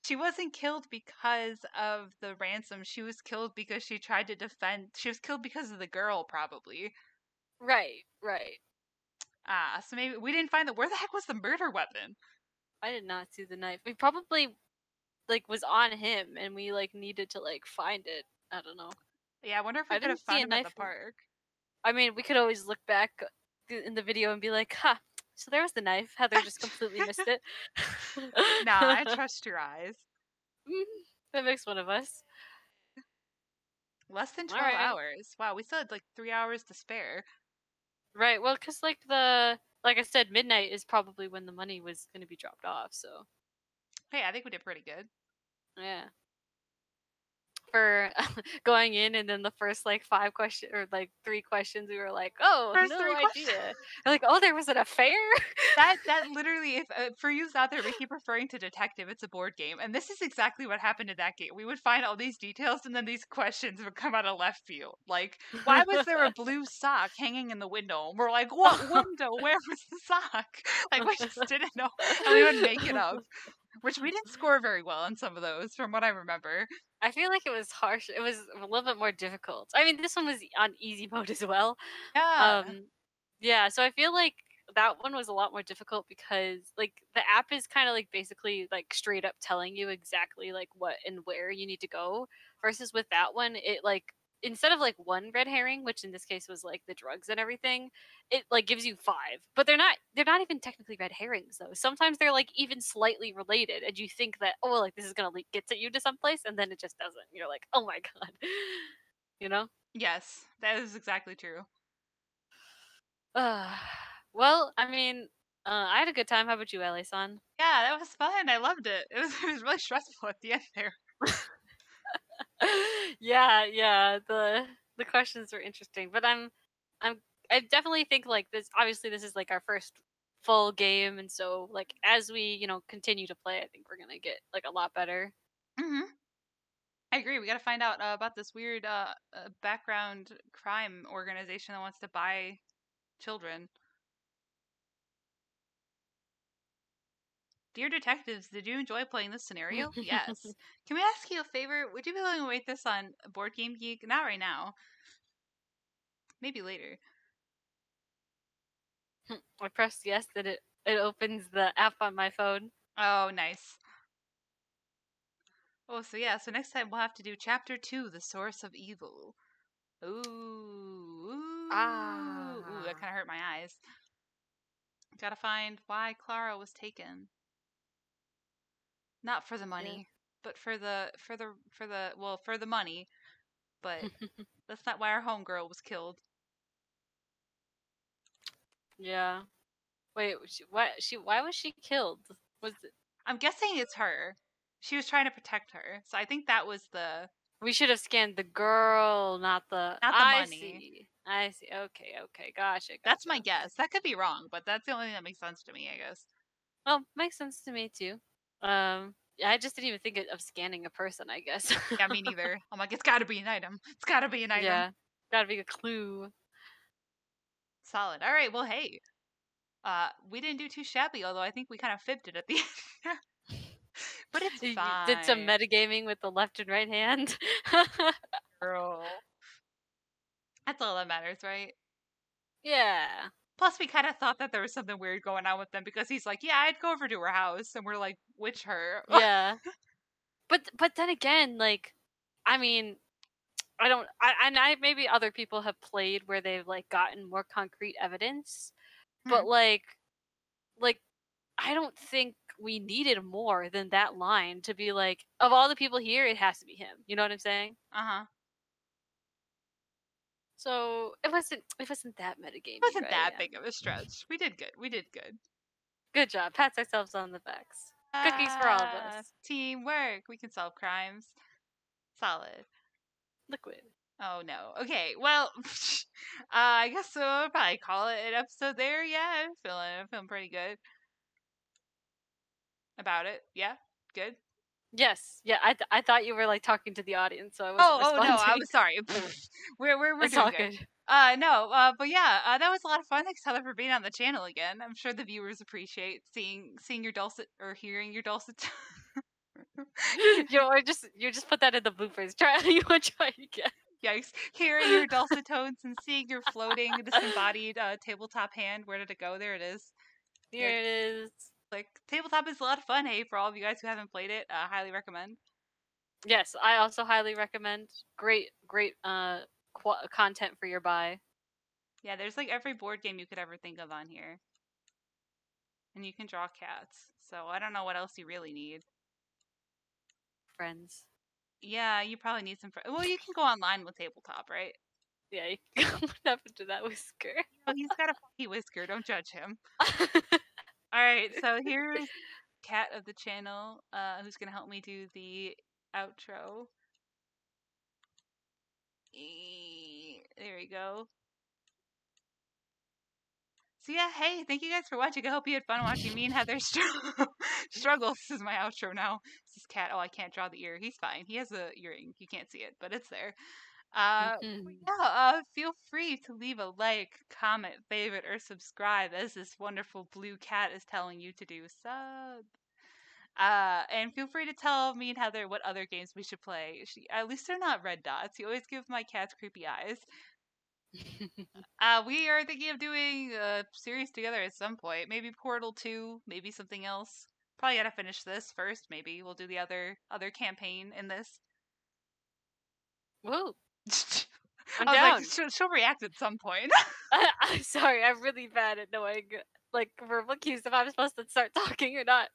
she wasn't killed because of the ransom. She was killed because she tried to defend. She was killed because of the girl, probably. Right. Ah, so maybe we didn't find where the heck was the murder weapon? I did not see the knife. We probably, was on him, and we, needed to, find it. I don't know. Yeah, I wonder if we could have found it at the park. I mean, we could always look back in the video and be like, ha, so there was the knife. Heather just completely missed it. Nah, I trust your eyes. That makes one of us. Less than 12 hours. Wow, we still had, 3 hours to spare. Right, well, because, like I said, midnight is probably when the money was going to be dropped off, so. Hey, I think we did pretty good. Yeah. For going in and then the first, 5 questions, or, 3 questions, we were like, oh, first no idea. Like, oh, there was an affair? That literally, if for you out there, we keep referring to Detective, it's a board game, and this is exactly what happened in that game. We would find all these details, and then these questions would come out of left field. Like, why was there a blue sock hanging in the window? And we're like, what window? Where was the sock? We just didn't know. And we would make it up. Which we didn't score very well on some of those, from what I remember. I feel like it was harsh. It was a little bit more difficult. I mean, this one was on easy mode as well. Yeah. Yeah, so I feel like that one was a lot more difficult because, the app is kind of, basically, straight up telling you exactly, what and where you need to go. Versus with that one, it, instead of like one red herring, which in this case was like the drugs and everything, it like gives you five. But they're not even technically red herrings though. Sometimes they're like even slightly related, and you think that, oh, like this is gonna like gets at you to someplace, and then it just doesn't. You're like, oh my god, you know? Yes, that is exactly true. Well, I mean, I had a good time. How about you, Ellie-san? Yeah, that was fun. I loved it. It was really stressful at the end there. Yeah. The questions were interesting, but I definitely think like this. Obviously, this is like our first full game, and so like as we continue to play, I think we're gonna get like a lot better. Mm-hmm. I agree. We got to find out about this weird background crime organization that wants to buy children. Dear detectives, did you enjoy playing this scenario? Yes. Can we ask you a favor? Would you be willing to rate this on Board Game Geek? Not right now. Maybe later. I pressed yes, and it opens the app on my phone. Oh, nice. Oh, so yeah, so next time we'll have to do Chapter 2, The Source of Evil. Ooh. Ah. Ooh, that kind of hurt my eyes. Gotta find why Clara was taken. Not for the money, but for the money. But that's not why our homegirl was killed. Yeah. Wait, why was she killed? I'm guessing it's her. She was trying to protect her. So I think that was the... We should have scanned the girl, not the money. I see. Okay. Gotcha. That's my guess. That could be wrong, but that's the only thing that makes sense to me, I guess. Well, makes sense to me too. I just didn't even think of scanning a person, I guess. Yeah, me neither. I'm like, it's got to be an item. Yeah, got to be a clue. Solid. All right. Well, hey, we didn't do too shabby, although I think we kind of fibbed it at the end. But it's fine. You did some metagaming with the left and right hand. Girl. That's all that matters, right? Yeah. Plus, we kind of thought that there was something weird going on with them because he's like, yeah, I'd go over to her house. And we're like, which her? Yeah. But then again, like, I mean, I don't, and I maybe other people have played where they've, like, gotten more concrete evidence. Mm-hmm. But, like, I don't think we needed more than that line to be like, of all the people here, it has to be him. You know what I'm saying? Uh-huh. So it wasn't that metagaming. It wasn't that big of a stretch. We did good. Good job. Pat ourselves on the backs. Cookies for all of us. Teamwork. We can solve crimes. Solid. Liquid. Oh no. Okay. Well, I guess we'll probably call it an episode there. Yeah, I'm feeling pretty good about it. Yeah. Good. Yes. Yeah, I thought you were like talking to the audience, so I wasn't responding. Oh, no, I'm sorry. we're doing good. But yeah, that was a lot of fun. Thanks, Heather, for being on the channel again. I'm sure the viewers appreciate seeing your dulcet, or hearing your dulcet. you just put that in the bloopers. Try again. Yikes! Hearing your dulcet tones and seeing your floating disembodied tabletop hand. Where did it go? There it is. There it is. Like, tabletop is a lot of fun, hey, for all of you guys who haven't played it. I highly recommend. Yes, I also highly recommend. Great content for your buy. Yeah, there's like every board game you could ever think of on here. And you can draw cats. So I don't know what else you really need. Friends. Yeah, you probably need some friends. Well, you can go online with tabletop, right? Yeah, you can go. What happened to that whisker? No, he's got a funky whisker. Don't judge him. All right, so here's Cat of the channel, who's going to help me do the outro. There we go. So yeah, hey, thank you guys for watching. I hope you had fun watching me and Heather struggle. This is my outro now. This is Cat. Oh, I can't draw the ear. He's fine. He has a earring. You can't see it, but it's there. Feel free to leave a like, comment, favorite, or subscribe, as this wonderful blue cat is telling you to do. Sub. And feel free to tell me and Heather what other games we should play. At least they're not red dots. You always give my cats creepy eyes. We are thinking of doing a series together at some point. Maybe Portal 2, maybe something else. Probably gotta finish this first, maybe. We'll do the other campaign in this. Whoa. I was down. Like, she'll react at some point. I'm sorry, I'm really bad at knowing, like, verbal cues if I'm supposed to start talking or not.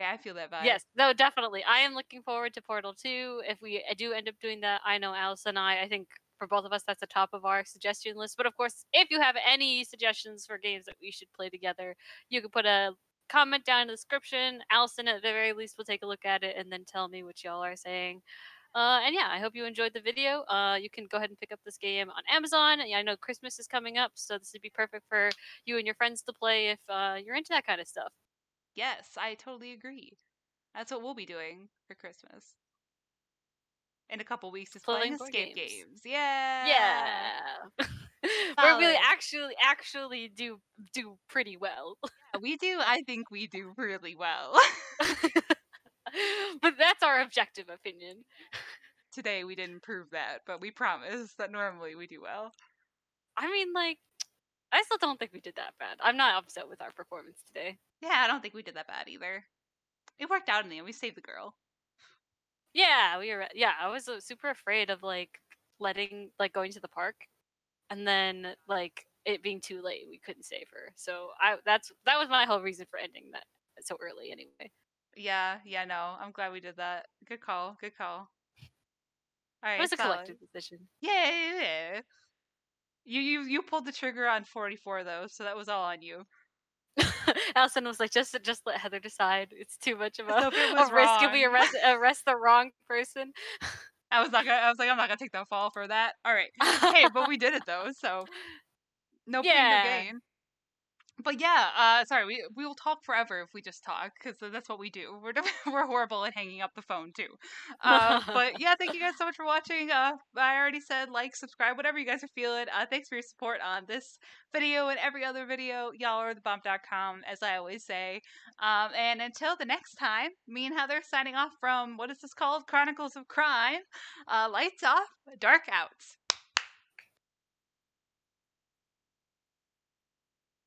Yeah, I feel that vibe. Yes, no, definitely. I am looking forward to Portal 2. If we do end up doing that, I know Alice and I think for both of us, that's the top of our suggestion list. But of course, if you have any suggestions for games that we should play together, you can put a comment down in the description. Allison, at the very least, will take a look at it and then tell me what y'all are saying. And yeah, I hope you enjoyed the video. You can go ahead and pick up this game on Amazon. Yeah, I know Christmas is coming up, so this would be perfect for you and your friends to play if you're into that kind of stuff. Yes, I totally agree. That's what we'll be doing for Christmas. In a couple weeks, it's playing escape games. Yeah! Yeah! Where we actually do pretty well. Yeah, we do. I think we do really well. But that's our objective opinion. Today we didn't prove that, but we promise that normally we do well. I mean, like, I still don't think we did that bad. I'm not upset with our performance today. Yeah, I don't think we did that bad either. It worked out in the end. We saved the girl. Yeah, we were. Yeah, I was super afraid of like going to the park, and then like it being too late, we couldn't save her. So that was my whole reason for ending that so early, anyway. Yeah, no, I'm glad we did that. Good call. All right, it was a collective decision. Yeah. You pulled the trigger on 44 though, so that was all on you. Allison was like, just let Heather decide. It's too much of a risk if we arrest the wrong person. I'm not gonna take the fall for that. All right. Hey, but we did it though, so no pain, no gain. But yeah, sorry, we will talk forever if we just talk, because that's what we do. We're horrible at hanging up the phone too. But yeah, thank you guys so much for watching. I already said like, subscribe, whatever you guys are feeling. Thanks for your support on this video and every other video. Y'all are thebomb.com, as I always say. And until the next time, me and Heather signing off from, what is this called? Chronicles of Crime. Lights off, dark out.